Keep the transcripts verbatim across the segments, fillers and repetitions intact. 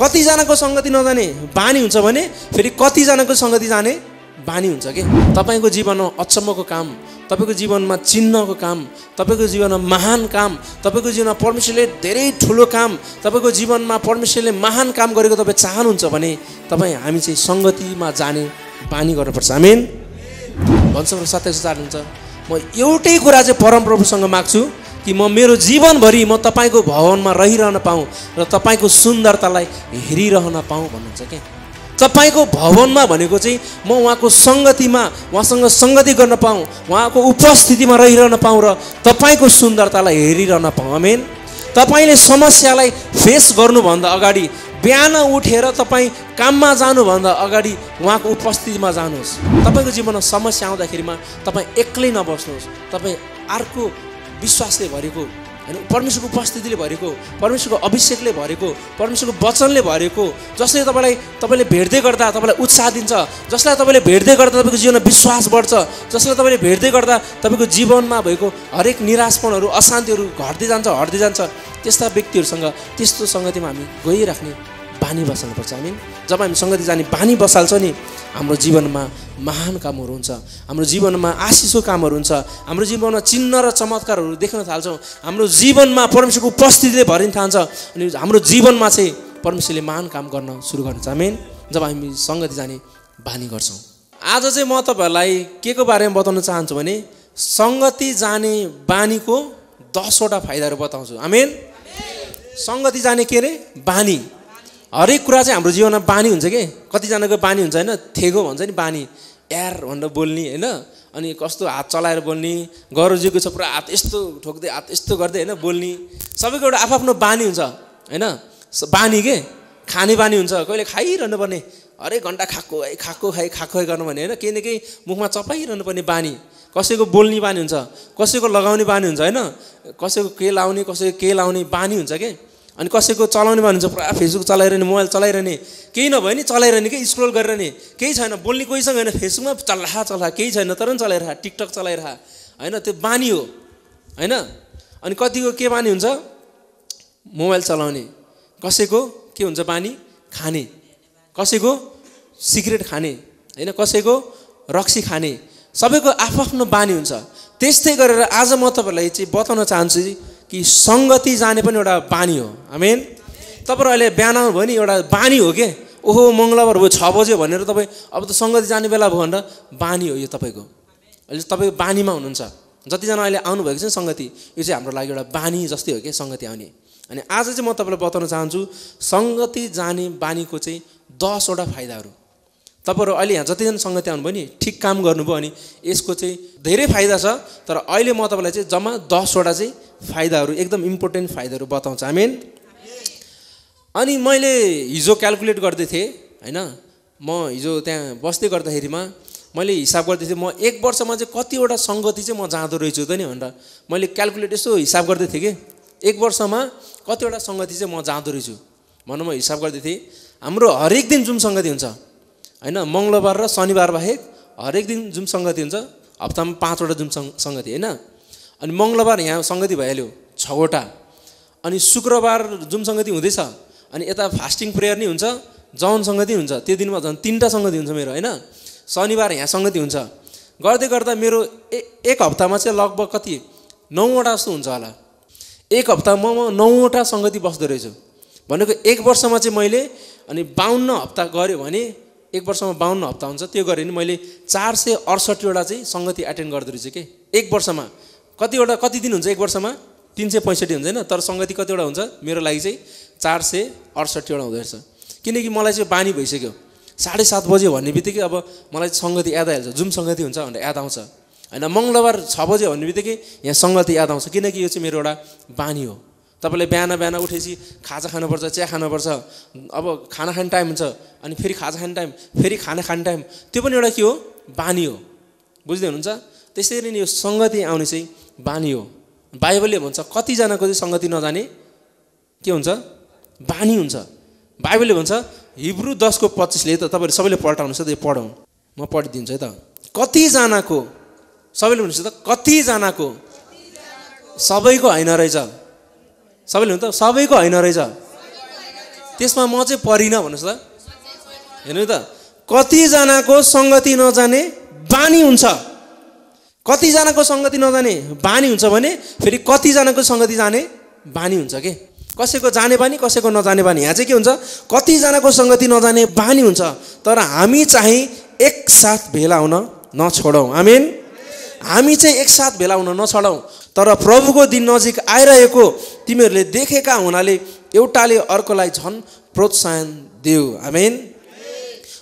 कतिजनाको संगति नजाने बानी हुन्छ भने फेरि कतिजनाको संगति जाने बानी हुन्छ के। तपाईको जीवनमा अचम्मको काम, तपाईको जीवनमा चिन्हको काम, तपाईको जीवनमा महान काम, तपाईको जीवनमा परमेश्वरले धेरै ठूलो काम, तपाईको जीवनमा परमेश्वरले महान काम गरेको तपाई चाहनुहुन्छ भने तपाई हामी चाहिँ संगतिमा जाने बानी गर्नुपर्छ। आमेन भन्छ र सत्ताइस हजार हुन्छ। म एउटै कुरा चाहिँ परमप्रभुसँग माग्छु कि म मेरो जीवनभरि म तपाईको भवनमा रहिरहन पाऊँ र तपाईको सुन्दरतालाई हेरिरहन पाऊँ भन्नुहुन्छ के। तपाईको भवनमा भनेको चाहिँ म उहाँको संगतिमा, उहाँसँग संगति गर्न पाऊँ, उहाँको उपस्थितिमा रहिरहन पाऊँ र तपाईको सुन्दरतालाई हेरिरहन पाऊँ। आमेन। तपाईले समस्यालाई फेस गर्नुभन्दा अगाडि, बिहान उठेर तपाई काममा जानुभन्दा अगाडि उहाँको उपस्थितिमा जानुहोस्। तपाईको जीवनमा समस्या आउँदाखेरिमा तपाई एक्लै नबस्नुहोस्, तपाई अर्को विश्वासले भरेको, हैन, परमेश्वरको उपस्थितिले भरेको, परमेश्वरको अभिषेकले भरेको, परमेश्वरको वचनले भरेको, जसले तपाईलाई तपाईले भेट्दै गर्दा तपाईलाई उत्साह दिन्छ, जसलाई तपाईले भेट्दै गर्दा तपाईको जीवनमा विश्वास बढ्छ, जसलाई तपाईले भेट्दै गर्दा तपाईको जीवनमा भएको हरेक निराशपनहरू, अशान्तिहरू घट्दै जान्छ हट्दै जान्छ। त्यस्ता व्यक्तिहरूसँग, त्यस्तो संगतिमा हामी गइराख्ने बानी बसाल्नुपर्छ। हामी जब हामी संगति जाने बानी बसाल्छौँ नि, हाम्रो जीवनमा महान कामहरू हुन्छ, हाम्रो जीवनमा आशिषको कामहरू हुन्छ, हाम्रो जीवनमा चिन्ह र चमत्कारहरू देख्न थाल्छौँ, हाम्रो जीवनमा परमेश्वरको उपस्थितिले भरिन थाल्छ अनि हाम्रो जीवनमा चाहिँ परमेश्वरले महान काम गर्न सुरु गर्नुहुन्छ। आमेन। जब हामी संगति जाने बानी गर्छौँ। आज चाहिँ म तपाईँहरूलाई के को बारेमा बताउन चाहन्छु भने संगति जाने बानीको दसवटा फाइदाहरू बताउँछु। आमेन। संगति जाने के रे बानी, हरेक कुरा चाहिँ हाम्रो जीवनमा बानी हुन्छ के। कतिजनाको बानी हुन्छ हैन, थेगो भन्छ नि बानी, यार भनेर बोल्ने हैन, अनि कस्तो हात चलाएर बोल्ने, गरुजीको छ पुरा हात यस्तो ठोक्दै हात यस्तो गर्दै हैन बोल्ने। सबैको एउटा आफआफ्नो बानी हुन्छ हैन, बानी के। खाने बानी हुन्छ, कहिले खाइरहनु पर्ने, हरेक घण्टा खाएको है खाएको खाइ खाएको गर्नु भने हैन, केही न केही मुखमा चपाइरहनु पर्ने बानी। कसैको बोल्ने बानी हुन्छ, कसैको लगाउने बानी हुन्छ हैन, कसैको के लाउने कसैको के लाउने बानी हुन्छ के। अनि कसैको चलाउने बानी हुन्छ, पुरा फेसबुक चलाइरहने, मोबाइल चलाइरहने, केही नभए नि चलाइरहने के, स्क्रोल गरिरहने, केही छैन बोल्ने कोहीसँग हैन, फेसबुकमा चल्ला चल्ला केही छैन तर पनि चलाइरहा, टिकटक चलाइरहा हैन, त्यो बानी हो हैन। अनि कतिको के बानी हुन्छ, मोबाइल चलाउने, कसैको के हुन्छ बानी, खाने, कसैको सिगरेट खाने हैन, कसैको रक्सी खाने, सबैको आफआफ्नो बानी हुन्छ। त्यस्तै गरेर आज म तपाईलाई चाहिँ बताउन चाहन्छु कि संगति जाने पनि एउटा बानी हो। आमेन। तपाईहरु अहिले बिहान भयो नि, एउटा बानी हो के। ओहो मंगलबार भयो, छ बजे भनेर तपाई अब त संगति जाने बेला भयो भनेर बानी हो यो तपाईको। अहिले तपाईको बानीमा हुनुहुन्छ। जतिजना अहिले आउनुभएको छ संगति, यो चाहिँ हाम्रो लागि एउटा बानी जस्तै हो के संगति आउने। अनि आज चाहिँ म तपाईलाई बताउन चाहन्छु संगति जाने बानीको चाहिँ दसवटा फाइदाहरू। तपाईहरु अहिले यहाँ जतिजना संगति आउनुभयो नि, ठीक काम गर्नुभयो अनि यसको चाहिँ धेरै फाइदा छ, तर अहिले म तपाईलाई चाहिँ जम्मा दसवटा चाहिँ फाइदाहरू, एकदम इम्पोर्टेन्ट फाइदाहरू बताउँछ। आमेन। अनि मैले हिजो क्याल्कुलेट गर्दै थिएँ हैन, म हिजो त्यहाँ बस्दै गर्दाखेरिमा मैले हिसाब गर्दै थिएँ म एक वर्षमा चाहिँ कतिवटा संगति चाहिँ म जाँदो रहेछु त नि भनेर। मैले क्याल्कुलेट यसो हिसाब गर्दै थिएँ कि एक वर्षमा कतिवटा संगति चाहिँ म जाँदो रहेछु भनेर म हिसाब गर्दै थिएँ। हाम्रो हरेक दिन जुन संगति हुन्छ हैन, मंगलबार र शनिबार बाहेक हरेक दिन जुन संगति हुन्छ, हप्तामा पाँचवटा जुन संगति हैन, अनि मंगलबार यहाँ संगति भइहाल्यो छवटा, अनि शुक्रबार जुम संगति हुँदैछ, अनि यता फास्टिङ प्रेयर नै हुन्छ, जौन संगति हुन्छ, त्यो दिनमा झन् तीनटा संगति हुन्छ मेरो हैन, शनिबार यहाँ संगति हुन्छ, गर्दै गर्दा मेरो ए एक हप्तामा चाहिँ लगभग कति नौवटा जस्तो हुन्छ होला। एक हप्तामा म नौवटा संगति बस्दो रहेछु भनेको एक वर्षमा चाहिँ मैले, अनि बाउन्न हप्ता गऱ्यो भने एक वर्षमा बाउन्न हप्ता हुन्छ, त्यो गरेँ नि मैले चार सय अडसट्ठीवटा चाहिँ संगति एटेन्ड गर्दो रहेछु के एक वर्षमा। कतिवटा कति दिन हुन्छ एक वर्षमा, तीन सय पैंसठी हुँदैन, तर संगति कतिवटा हुन्छ मेरो लागि चाहिँ चार सय अडसट्ठीवटा हुँदो रहेछ। किनकि मलाई चाहिँ बानी भइसक्यो, साढे सात बजे भन्ने बित्तिकै अब मलाई संगति याद आइहाल्छ, जुम संगति हुन्छ भनेर याद आउँछ हैन, मंगलबार छ बजे भन्ने बित्तिकै यहाँ संगति याद आउँछ, किनकि यो चाहिँ मेरो एउटा बानी हो। तपाईँले बिहान बिहान उठेपछि खाजा खानुपर्छ, चिया खानुपर्छ, अब खाना खाने टाइम हुन्छ, अनि फेरि खाजा खाने टाइम, फेरि खाना खाने टाइम, त्यो पनि एउटा के हो, बानी हो, बुझ्दै हुनुहुन्छ। त्यसैले नि यो संगति आउने चाहिँ बानी हो। बाइबलले भन्छ कतिजनाको चाहिँ संगति नजाने के हुन्छ, बानी हुन्छ। बाइबलले भन्छ हिब्रू दसको पच्चिसले, त तपाईँहरू सबैले पल्टाउनुहोस् त, यो पढौँ, म पढिदिन्छु है त। कतिजनाको, सबैले भन्नुहोस् त, कतिजनाको, सबैको होइन रहेछ, सबैले भन्नु त, सबैको होइन रहेछ, त्यसमा म चाहिँ परिन भन्नुस् त। हेर्नु त कतिजनाको संगति नजाने बानी हुन्छ, कतिजनाको संगति नजाने बानी हुन्छ भने फेरि कतिजनाको संगति जाने बानी हुन्छ के। कसैको जाने बानी कसैको नजाने बानी। यहाँ चाहिँ के हुन्छ, कतिजनाको संगति नजाने बानी हुन्छ। तर हामी चाहिँ एकसाथ भेला हुन नछोडौं। आमेन। हामी चाहिँ एकसाथ भेला हुन नछोडौं। तर प्रभुको दिन नजिक आइरहेको तिमीहरूले देखेका हुनाले एउटाले अर्कोलाई झन् प्रोत्साहन देऊ। आमेन।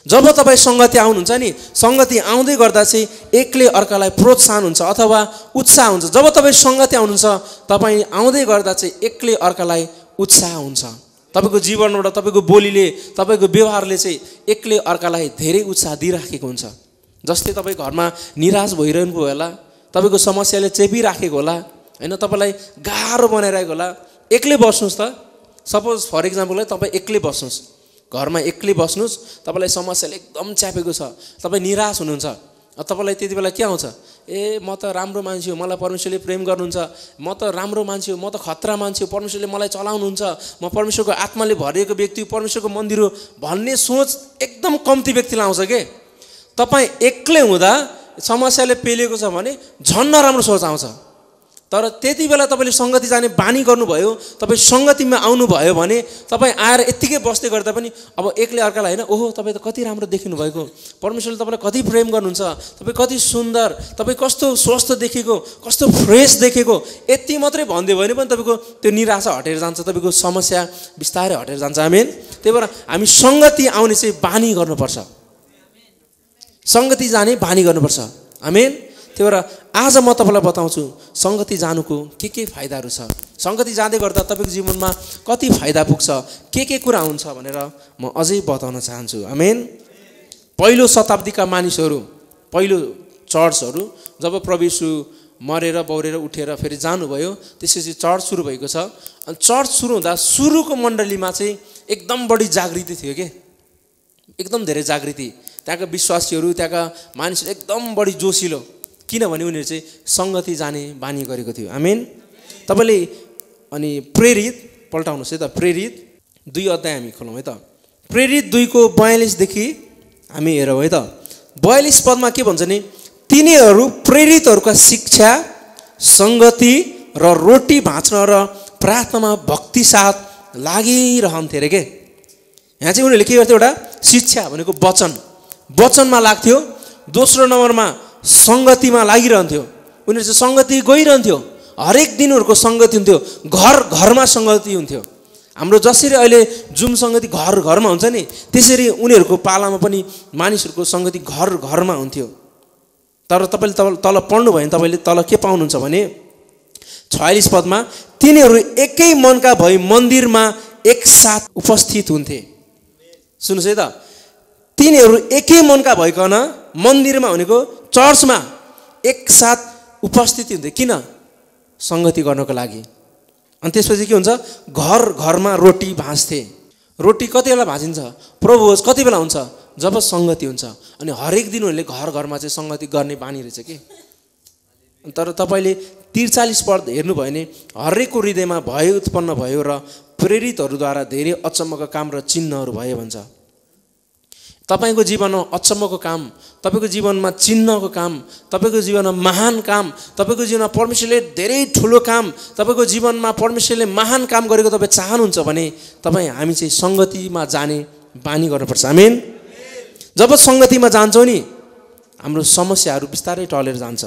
जब तपाई संगति आउनुहुन्छ नि, संगति आउँदै गर्दा चाहिँ एकले अर्कालाई प्रोत्साहन हुन्छ अथवा उत्साह हुन्छ। जब तपाईं संगति आउनुहुन्छ तपाई आउँदै गर्दा चाहिँ एकले अर्कालाई उत्साह हुन्छ। तपाईको जीवनबाट, तपाईको बोलीले, तपाईको व्यवहारले चाहिँ एकले अर्कालाई धेरै उत्साह दिइराखेको हुन्छ। जस्तै तपाई घरमा निराश भइरहेको होला, तपाईको समस्याले चेपिराखेको होला, हैन, तपाईलाई गाह्रो बनाइरहेको होला, एक्लै बस्नुस् त। सपोज फर एक्जाम्पल तपाई एक्लै बस्नुस्, घरमा एक्लै बस्नुस्, तपाईलाई समस्याले एकदम च्यापेको छ, तपाई निराश हुनुहुन्छ। तपाईलाई त्यति बेला के आउँछ, ए म त राम्रो मान्छे हो, मलाई परमेश्वरले प्रेम गर्नुहुन्छ, म त राम्रो मान्छे हो, म त खतरा मान्छे हो, परमेश्वरले मलाई चलाउनुहुन्छ, म परमेश्वरको आत्माले भरिएको व्यक्ति हो, परमेश्वरको मन्दिर हो भन्ने सोच एकदम कम्ती व्यक्तिलाई आउँछ के। तपाई एक्लै हुँदा समस्याले पेलेको छ भने झन् नराम्रो सोच आउँछ। तर त्यति बेला तपाईले संगति जाने बानी गर्नुभयो, तपाई संगतिमा आउनुभयो भने तपाई आएर यतिकै बस्दै गर्दा पनि अब एकले अर्कालाई हैन, ओहो तपाई त कति राम्रो देखिनु भएको, परमेश्वरले तपाईलाई कति प्रेम गर्नुहुन्छ, तपाई कति सुन्दर, तपाई कस्तो स्वस्थ देखेको, कस्तो फ्रेश देखेको, यति मात्रै भन्दै भने पनि तपाईको त्यो निराशा हटेर जान्छ, तपाईको समस्या बिस्तारै हटेर जान्छ। आमेन। त्यही भएर हामी संगति आउने चाहिँ बानी गर्नुपर्छ, संगति जाने बानी गर्नुपर्छ। आमेन। त्यही भएर आज म तपाईलाई बताउँछु संगति जानुको के के फाइदाहरू छ, संगति जाँदै गर्दा तपाईको जीवनमा कति फाइदा पुग्छ, के के कुरा हुन्छ भनेर म अझै बताउन चाहन्छु। आमेन। पहिलो शताब्दीका मानिसहरू, पहिलो चर्चहरू जब प्रभु येशू मरेर बौरेर उठेर फेरि जानुभयो त्यसपछि चर्च सुरु भएको छ। अनि चर्च सुरु हुँदा सुरुको मण्डलीमा चाहिँ एकदम बढी जागृति थियो के, एकदम धेरै जागृति। त्यहाँका विश्वासीहरू, त्यहाँका मानिसहरू एकदम बढी जोसिलो, किनभने उनीहरू चाहिँ संगति जाने बानी गरेको थियो। आमेन। तपाईले अनि प्रेरित पल्टाउनुहोस् है त, प्रेरित दुई अध्याय हामी खोलौँ है त। प्रेरित दुईको बयालिसदेखि हामी हेरौँ है त। बयालिस पदमा के भन्छ नि, तिनीहरू प्रेरितहरूका शिक्षा, संगति र रोटी भाँच्न र प्रार्थनामा भक्ति साथ लागिरहन्थे अरे के। यहाँ चाहिँ उनीहरूले के गर्थ्यो, एउटा शिक्षा भनेको वचन, वचनमा लाग्थ्यो, दोस्रो नम्बरमा संगतिमा लागिरहन्थ्यो, उनीहरू चाहिँ संगति गइरहन्थ्यो, हरेक दिन उनीहरूको संगति हुन्थ्यो, घर घरमा संगति हुन्थ्यो। हाम्रो जसरी अहिले जुम संगति घर घरमा हुन्छ नि, त्यसरी उनीहरूको पालामा पनि मानिसहरूको संगति घर घरमा हुन्थ्यो। तर तपाईँले तल तल पढ्नुभयो भने तपाईँले तल के पाउनुहुन्छ भने छयालिस पदमा, तिनीहरू एकै मनका भई मन्दिरमा एकसाथ उपस्थित हुन्थे। सुन्नुहोस् है त, तिनीहरू एकै मनका भइकन मन्दिरमा भनेको चर्चमा एकसाथ उपस्थित हुन्थे। किन? संगति गर्नको लागि। अनि त्यसपछि के हुन्छ, घर घरमा रोटी भाँच्थे। रोटी कति बेला भाँचिन्छ, प्रभुभोज कति बेला हुन्छ, जब संगति हुन्छ। अनि हरेक दिन उनीहरूले घर घरमा चाहिँ संगति गर्ने बानी रहेछ के। तर तपाईँले त्रिचालिस पद हेर्नुभयो भने हरेकको हृदयमा भय उत्पन्न भयो र प्रेरितहरूद्वारा धेरै अचम्मका काम र चिन्हहरू भयो भन्छ। तपाईको जीवनमा अचम्मको काम, तपाईको जीवनमा चिन्हको काम, तपाईको जीवनमा महान काम, तपाईको जीवनमा परमेश्वरले धेरै ठुलो काम, तपाईको जीवनमा परमेश्वरले महान काम गरेको तपाई चाहनुहुन्छ भने तपाई हामी चाहिँ संगतिमा जाने बानी गर्नुपर्छ। आमेन। जब संगतिमा जान्छौँ नि, हाम्रो समस्याहरू बिस्तारै टलेर जान्छ।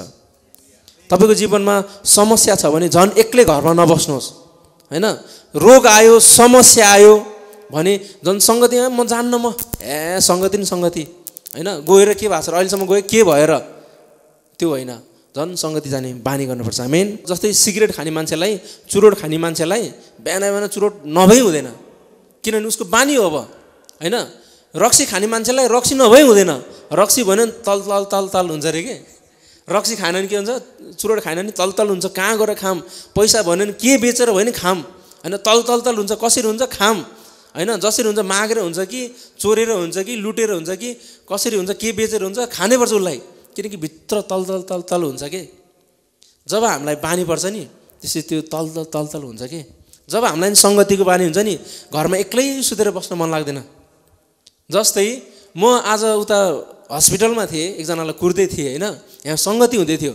तपाईको जीवनमा समस्या छ भने झन् एक्लै घरमा नबस्नुहोस्, हैन। रोग आयो, समस्या आयो भने झन् संगतिमा म जान्न, म ए संगति नि संगति, हैन, गएर के भएको छ, अहिलेसम्म गयो के भएर, त्यो होइन। झन् संगति जाने बानी गर्नुपर्छ। आमेन। जस्तै सिगरेट खाने मान्छेलाई, चुरोट खाने मान्छेलाई बिहान बिहान चुरोट नभई हुँदैन, किनभने उसको बानी हो अब, हैन। रक्सी खाने मान्छेलाई रक्सी नभई हुँदैन, रक्सी भन्यो नि तल तल तल तल हुन्छ अरे के। रक्सी खाएन नि के हुन्छ, चुरोट खाएन नि तल तल हुन्छ, कहाँ गएर खाम, पैसा भन्यो नि के बेचेर होइन खाम, हैन, तल तल तल हुन्छ, कसरी हुन्छ खाम, हैन, जसरी हुन्छ, मागेर हुन्छ कि चोरेर हुन्छ कि लुटेर हुन्छ कि कसरी हुन्छ, के बेचेर हुन्छ, खानै पर्छ उसलाई, किनकि भित्र तल तल तल तल हुन्छ के। जब हामीलाई बानी पर्छ नि त्यसै त्यो तल तल तल तल हुन्छ के। जब हामीलाई संगति को बानी हुन्छ नि घरमा एक्लै सुतेर बस्न मन लाग्दैन। जस्तै म आज उता हस्पिटलमा थिएँ, एकजनालाई कुर्दै थिएँ हैन, यहाँ संगति हुँदै थियो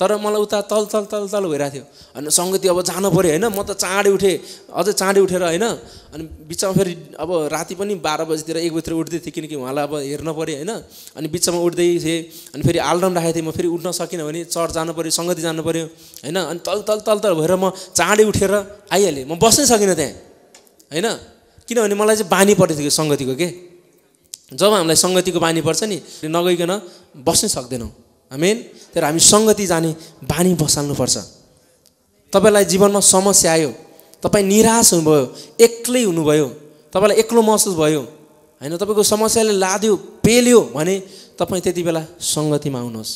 तर मलाई उता तल तल तल तल भइरहेको थियो। अनि संगति अब जानु पर्यो हैन, म त चाँडै उठे, अझै चाँडै उठेर हैन, अनि बिचमा फेरि अब राति पनि बाह्र बजेतिर एक बजेतिर उठ्दै थिएँ किनकि उहाँलाई अब हेर्न पर्यो हैन। अनि बिचमा उठ्दै थिएँ अनि फेरि अलार्म राखेको थिएँ, म फेरि उठ्न सकिनँ भने चर्च जानु पर्यो, संगति जानु पर्यो हैन। अनि तल तल तल तल भएर म चाँडै उठेर आइहालेँ, म बस्नै सकिनँ त्यहाँ हैन, किनभने मलाई चाहिँ बानी परेको थियो संगतिको। के जब हामीलाई संगतिको बानी पर्छ नि नगइकन बस्नै सक्दैनौँ। आमेन। तर हामी संगति जाने बानी बसाल्नुपर्छ। तपाईलाई जीवनमा समस्या आयो, तपाई निराश हुनुभयो, एक्लै हुनुभयो, तपाईलाई एक्लो महसुस भयो हैन, तपाईको समस्याले लाद्यो पेल्यो भने तपाई त्यति बेला संगतिमा आउनुहोस्।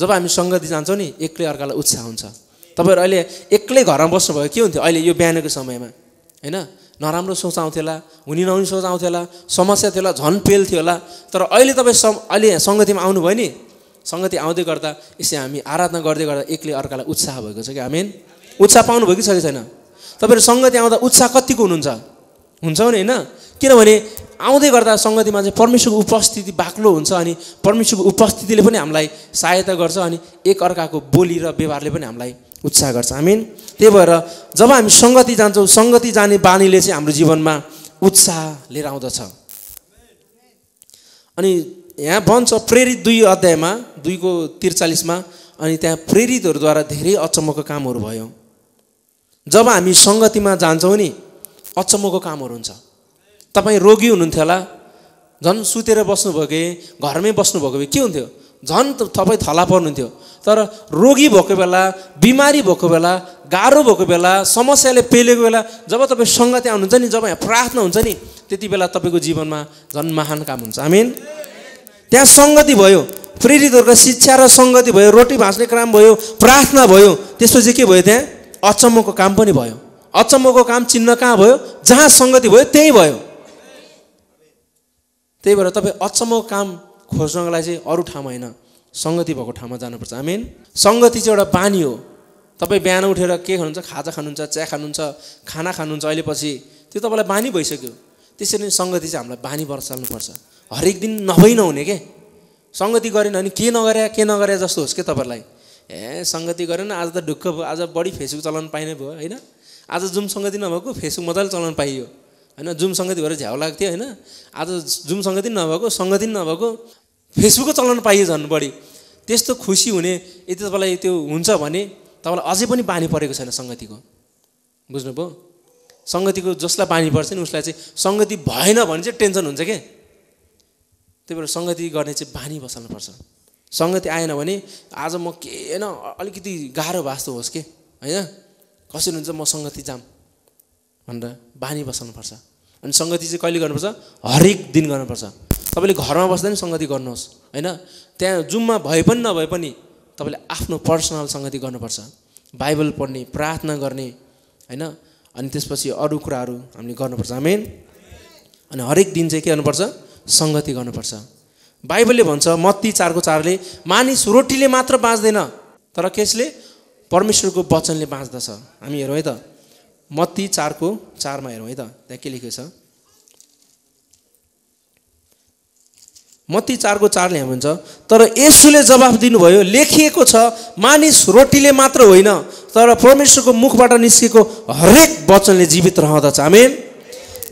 जब हामी संगति जान्छौँ नि एक्लै अर्कालाई उत्साह हुन्छ। तपाईहरु अहिले एक्लै घरमा बस्नुभयो के हुन्थ्यो अहिले यो बिहानको समयमा हैन? नराम्रो सोच आउँथ्यो होला, हुनी नहुनी सोच आउँथ्यो होला, समस्या थियो होला, झन पेल्थ्यो होला। तर अहिले तपाई अहिले संगतिमा आउनुभयो नि, संगति आउँदै गर्दा यसै हामी आराधना गर्दै गर्दा एकले अर्कालाई उत्साह भएको छ कि आमेन? उत्साह पाउनु भयो कि सके छैन? तपाईहरु संगति आउँदा उत्साह कतिको हुनुहुन्छ हुन्छ नि हैन? किनभने आउँदै गर्दा संगतिमा चाहिँ परमेश्वरको उपस्थिति बाक्लो हुन्छ अनि परमेश्वरको उपस्थितिले पनि हामीलाई सहायता गर्छ अनि एक अर्काको बोली र व्यवहारले पनि हामीलाई उत्साह गर्छ। आमेन। त्यही भएर जब हामी संगति जान्छौँ, संगति जाने बानीले चाहिँ हाम्रो जीवनमा उत्साह लिएर आउँदछ। अनि यहाँ भन्छ प्रेरित दुई अध्यायमा दुई को त्रिचालीस में अनि त्यहाँ प्रेरितहरुद्वारा धेरै अचम्मको कामहरु भयो। जब हामी संगतिमा जान्छौं नि अचम्मको कामहरु हुन्छ। तपाई रोगी हुनुहुन्थ्यो होला, झन् सुतेर बस्नु भयो के घरमै बस्नु भएको के हुन्थ्यो झन् तपाई थला पर्नुहुन्थ्यो। तर रोगी भएको बेला, बिमारी भएको बेला, गाह्रो भएको बेला, समस्याले पेलेको बेला जब तपाई संगति आउनुहुन्छ नि, जब यहाँ प्रार्थना हुन्छ नि, त्यति बेला तपाईको जीवनमा झन् महान काम हुन्छ। आमेन। त्यहाँ संगति भयो, प्रेरितहरुको शिक्षा र संगति भयो, रोटी भाँच्ने काम भयो, प्रार्थना भयो, त्यसपछि के भयो त्यहाँ अचम्मको काम पनि भयो। अचम्मको काम चिन्ह कहाँ भयो? जहाँ संगति भयो त्यही भयो। त्यही भएर तपाई अचम्मको काम खोज्नको लागि चाहिँ अरू ठाउँमा हैन, संगति भएको ठाउँमा जानुपर्छ। आमेन। संगति चाहिँ एउटा बानी हो। तपाई बिहान उठेर के खानुहुन्छ? खाजा खानुहुन्छ, चिया खानुहुन्छ, खाना खानुहुन्छ, अहिले पछि त्यो तपाईलाई बानी भइसक्यो। त्यसरी नै संगति चाहिँ हामीलाई बानी बसाल्नुपर्छ। हरेक दिन नभई नहुने के संगति गरेन अनि के नगरे के नगरे जस्तो होस् के तपाईलाई। ए संगति गरेन आज त ढुक्क भयो, आज बढी फेसबुक चलाउन पाइने भयो हैन, आज जुम संगति नभएको फेसबुक मजाले चलाउन पाइयो हैन, जुम संगति भएर झ्याउ लाग्थ्यो हैन, आज जुम संगति नभएको संगति नभएको फेसबुक चलाउन पाइयो झन् बढी। त्यस्तो खुसी हुने यदि तपाईलाई त्यो हुन्छ भने तपाईलाई अझै पनि बानी परेको छैन संगतिको। बुझ्नुभयो? संगतिको जसलाई बानी पर्छ नि उसलाई चाहिँ संगति भएन भने चाहिँ टेन्सन हुन्छ के। त्यही भएर संगति गर्ने चाहिँ बानी बसाल्नुपर्छ। संगति आएन भने आज म के न अलिकति गाह्रो भास्तो होस् के हैन, कसरी हुन्छ म संगति जाम भनेर बानी बसाल्नुपर्छ। अनि संगति चाहिँ कहिले गर्नुपर्छ? हरेक दिन गर्नुपर्छ। तपाईले घरमा बस्दा नि संगति गर्नुहोस् हैन, त्यहाँ जुममा भए पनि नभए पनि तपाईले आफ्नो पर्सनल संगति गर्नुपर्छ। बाइबल पढ्ने, प्रार्थना गर्ने हैन, अनि त्यसपछि अरू कुराहरू हामीले गर्नुपर्छ। आमेन। अनि हरेक दिन चाहिँ के गर्नुपर्छ? संगति गर्नुपर्छ। बाइबलले भन्छ मत्ती चार को चारले, मानिस रोटीले मात्र बाँच्दैन तर कसले? परमेश्वरको वचनले बाँच्दछ। हामी हेरौँ है त, मत्ती चार को चारमा हेरौँ है त, त्यहाँ के लेखेको छ? मत्ती चार को चारले यहाँ भन्छ, तर येशूले जवाफ दिनुभयो, लेखिएको छ मानिस रोटीले मात्र होइन तर परमेश्वरको मुखबाट निस्केको हरेक वचनले जीवित रहँदछ। आमेन।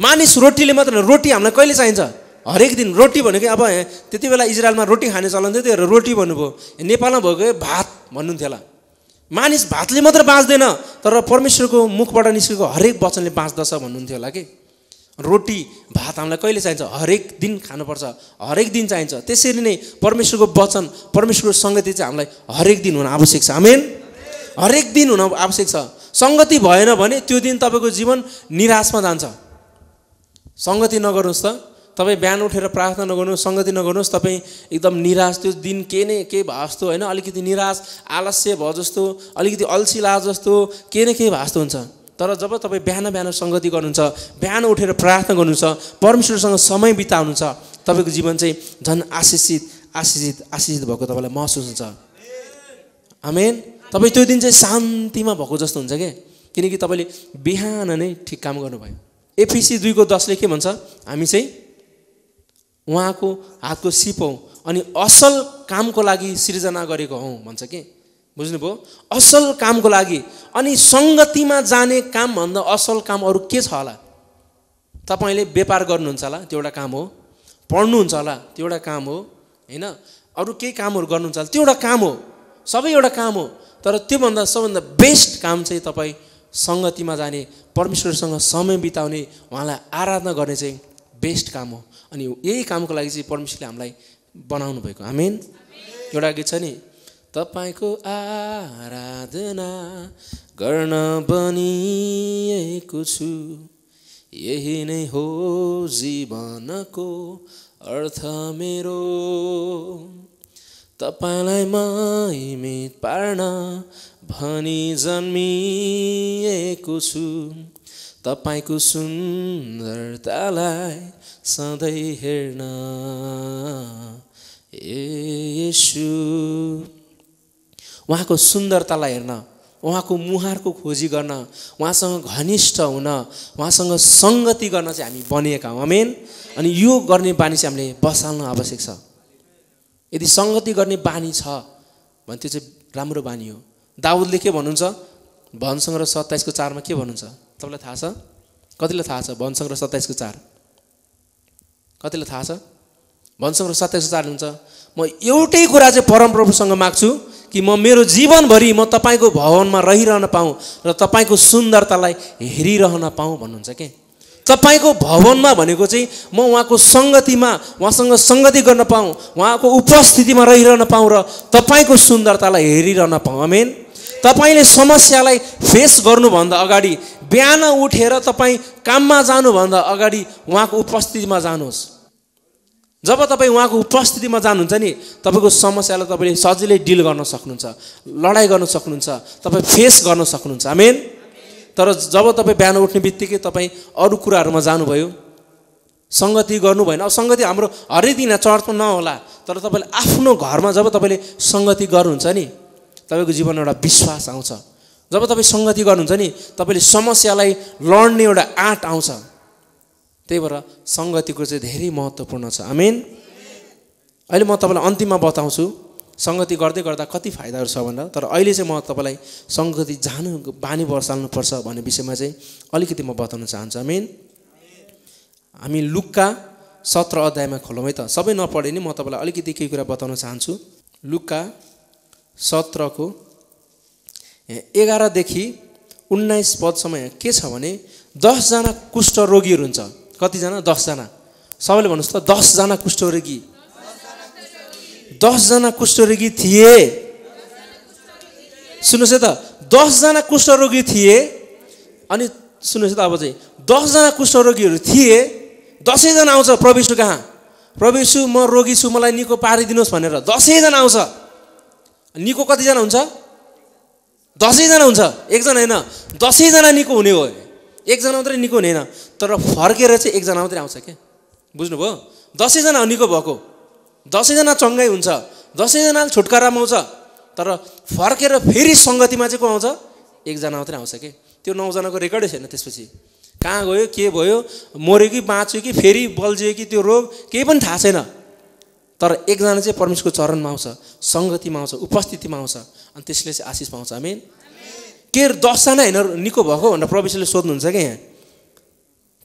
मानिस रोटीले मात्र होइन, रोटी हामीलाई कहिले चाहिन्छ? हरेक दिन। रोटी भनेको अब त्यति बेला इजरायलमा रोटी खाने चलन थियो, त्यो रोटी भन्नुभयो, नेपालमा भएको भात भन्नुहुन्थ्यो होला। मानिस भातले मात्र बाँच्दैन तर परमेश्वरको मुखबाट निस्केको हरेक वचनले बाँच्दछ भन्नुहुन्थ्यो होला के। रोटी भात हामीलाई कहिले चाहिन्छ? हरेक दिन खानुपर्छ, हरेक दिन चाहिन्छ। त्यसरी नै परमेश्वरको वचन, परमेश्वरको संगति चाहिँ हामीलाई हरेक दिन हुन आवश्यक छ। आमेन। हरेक दिन हुन आवश्यक छ। संगति भएन भने त्यो दिन तपाईँको जीवन निराशमा जान्छ। संगति नगर्नुहोस् त, तपाई बिहान उठेर प्रार्थना नगर्नुहोस्, संगति नगर्नुहोस्, तपाई एकदम निराश, त्यो दिन के नै के भए जस्तो होइन, अलिकति निराश, आलस्य भयो जस्तो, अलिकति अल्छी लाज जस्तो, के नै के भए जस्तो हुन्छ। तर जब तपाई बिहान बिहान संगति गर्नुहुन्छ, बिहान उठेर प्रार्थना गर्नुहुन्छ, परमेश्वरसँग समय बिताउनुहुन्छ, तपाईँको जीवन चाहिँ झन् आशिषित आशिषित आशिषित भएको तपाईँलाई महसुस हुन्छ। आमेन। तपाई त्यो दिन चाहिँ शान्तिमा भएको जस्तो हुन्छ के। क्योंकि तब बिहान नहीं ठीक काम करूँ। एफिसी दुई को दस ले के भन्छ हामी चाहिँ वहाँ को हाथ को सिप हौ अनि असल काम को लागि सृजना गरेको हौ भन्छ के बुझ्नुभयो। असल काम को लागि अनि संगतिमा जाने काम भन्दा असल काम अरु के छ होला? तपाईले व्यापार गर्नुहुन्छ होला, त्यो एउटा काम हो। पढ्नुहुन्छ होला, त्यो एउटा काम हो। हैन, अरु केही कामहरु गर्नुहुन्छ होला, त्यो एउटा काम हो। सबै एउटा काम हो। तर त्यो भन्दा सबभन्दा बेस्ट काम चाहिँ तपाई संगतिमा जाने, परमेश्वरसँग समय बिताउने, उहाँलाई आराधना गर्ने चाहिँ बेस्ट काम हो। अनि यही कामको लागि चाहिँ परमेश्वरले हामीलाई बनाउनु भएको। आमेन। एउटा गीत छ नि, तपाईको आराधना गर्न बनिएको छु, यही नै हो जीवनको अर्थ मेरो, तपाईलाई महिमित पार्न भनी जन्मिएको छु, तपाईको सुन्दरतालाई सधैँ हेर्न येशू। वहाँको सुन्दरतालाई हेर्न, वहाँको मुहारको खोजी गर्न, वहाँसँग घनिष्ठ हुन, वहाँसँग संगति गर्न चाहिँ हामी बनिएका हौं। आमेन। अनि यो गर्ने बानी चाहिँ हामीले बसाल्न आवश्यक छ। यदि संगति गर्ने बानी छ भने त्यो चाहिँ राम्रो बानी हो। दाउदले के भन्नुहुन्छ? भनसंग्रह सत्ताईस को चार में के भन्नुहुन्छ? तपाईलाई थाहा छ? कतिलाई थाहा छ? भनसंग्रह सत्ताईस को चार कतिलाई थाहा छ? भनसंग्रह सत्ताईस को चार हुन्छ, म एउटै कुरा चाहिँ परमप्रभुसँग माग्छु कि म मेरो जीवनभरि म तपाईको भवनमा रहिरहन पाऊँ र तपाईको सुन्दरतालाई हेरिरहन पाऊँ भन्नुहुन्छ के। तपाईको भवनमा भनेको चाहिँ म उहाँको संगतिमा, उहाँसँग संगति गर्न पाऊँ, उहाँको उपस्थितिमा रहिरहन पाऊँ र तपाईको सुन्दरतालाई हेरिरहन पाऊँ। आमेन। तपाईले समस्यालाई फेस गर्नुभन्दा अगाडि, बिहान उठेर तपाई काममा जानुभन्दा अगाडि उहाँको उपस्थितिमा जानुहोस्। जब तपाई उहाँको उपस्थितिमा जानुहुन्छ नि, तपाईको समस्यालाई तपाईले सजिलै डिल गर्न सक्नुहुन्छ, लडाई गर्न सक्नुहुन्छ, तपाई फेस गर्न सक्नुहुन्छ। आमेन। तर जब तपाई बिहान उठ्ने बित्तिकै तपाई अरू कुराहरुमा जानुभयो, संगति गर्नु भएन। अब संगति हाम्रो हरेक दिन चर्चमा नहोला, तर तपाईले आफ्नो घरमा जब तपाईले संगति गर्नुहुन्छ नि, तपाईको जीवनमा एउटा विश्वास आउँछ। जब तपाईँ संगति गर्नुहुन्छ नि, तपाईले समस्यालाई लड्ने एउटा आँट आउँछ। त्यही भएर संगतिको चाहिँ धेरै महत्त्वपूर्ण छ। आमेन। अहिले म तपाईलाई अन्तिममा बताउँछु संगति गर्दै गर्दा कति फाइदाहरू छ भनेर, तर अहिले चाहिँ म तपाईलाई संगति जानु बानी बसाल्नु पर्छ भन्ने विषयमा चाहिँ अलिकति म बताउन चाहन्छु। आमेन। हामी लुका सत्र अध्यायमा खोलौँ है त। सबै नपढे नि, म तपाईलाई अलिकति केही कुरा बताउन चाहन्छु। लुका सत्रह को एगार देखि उन्नाइस पदसम्म के छ भने, दसजना कुष्ठरोगीहरू हुन्छ। कतिजना? दसजना। सबैले भन्नुहोस् त, दसजना कुष्ठरोगी। दसजना कुष्ठरोगी थिए। सुन्नुहोस् है त, दसजना कुष्ठरोगी थिए। अनि सुन्नुहोस् त, अब चाहिँ दसजना कुष्ठरोगीहरू थिए। दसैजना आउँछ प्रभु यीशु कहाँ, प्रभु यीशु म रोगी छु, मलाई निको पारिदिनुहोस् भनेर दसैजना आउँछ। निको कतिजना हुन्छ? दसैजना हुन्छ। एकजना हैन, दसैजना निको हुने हो। एकजना मात्रै निको हुने हैन, तर फर्केर चाहिँ एकजना मात्रै आउँछ के। बुझ्नुभयो? दसैजना निको भएको, दसैजना चङ्गाई हुन्छ, दसैजनाले छुटकारा पाउँछ, तर फर्केर फेरि संगतिमा चाहिँ को आउँछ? एकजना मात्रै आउँछ के। त्यो नौजनाको रेकर्डै छैन। त्यसपछि कहाँ गयो, के भयो, मर्यो कि बाँच्यो कि फेरि बल्झियो कि त्यो रोग, केही पनि थाहा छैन। तर एकजना चाहिँ परमेश्वरको चरणमा आउँछ, संगतिमा आउँछ, उपस्थितिमा आउँछ, अनि त्यसले चाहिँ आशीष पाउँछ। आमेन। के दसजना हैन निको भएको भनेर प्रभुले सोध्नुहुन्छ के।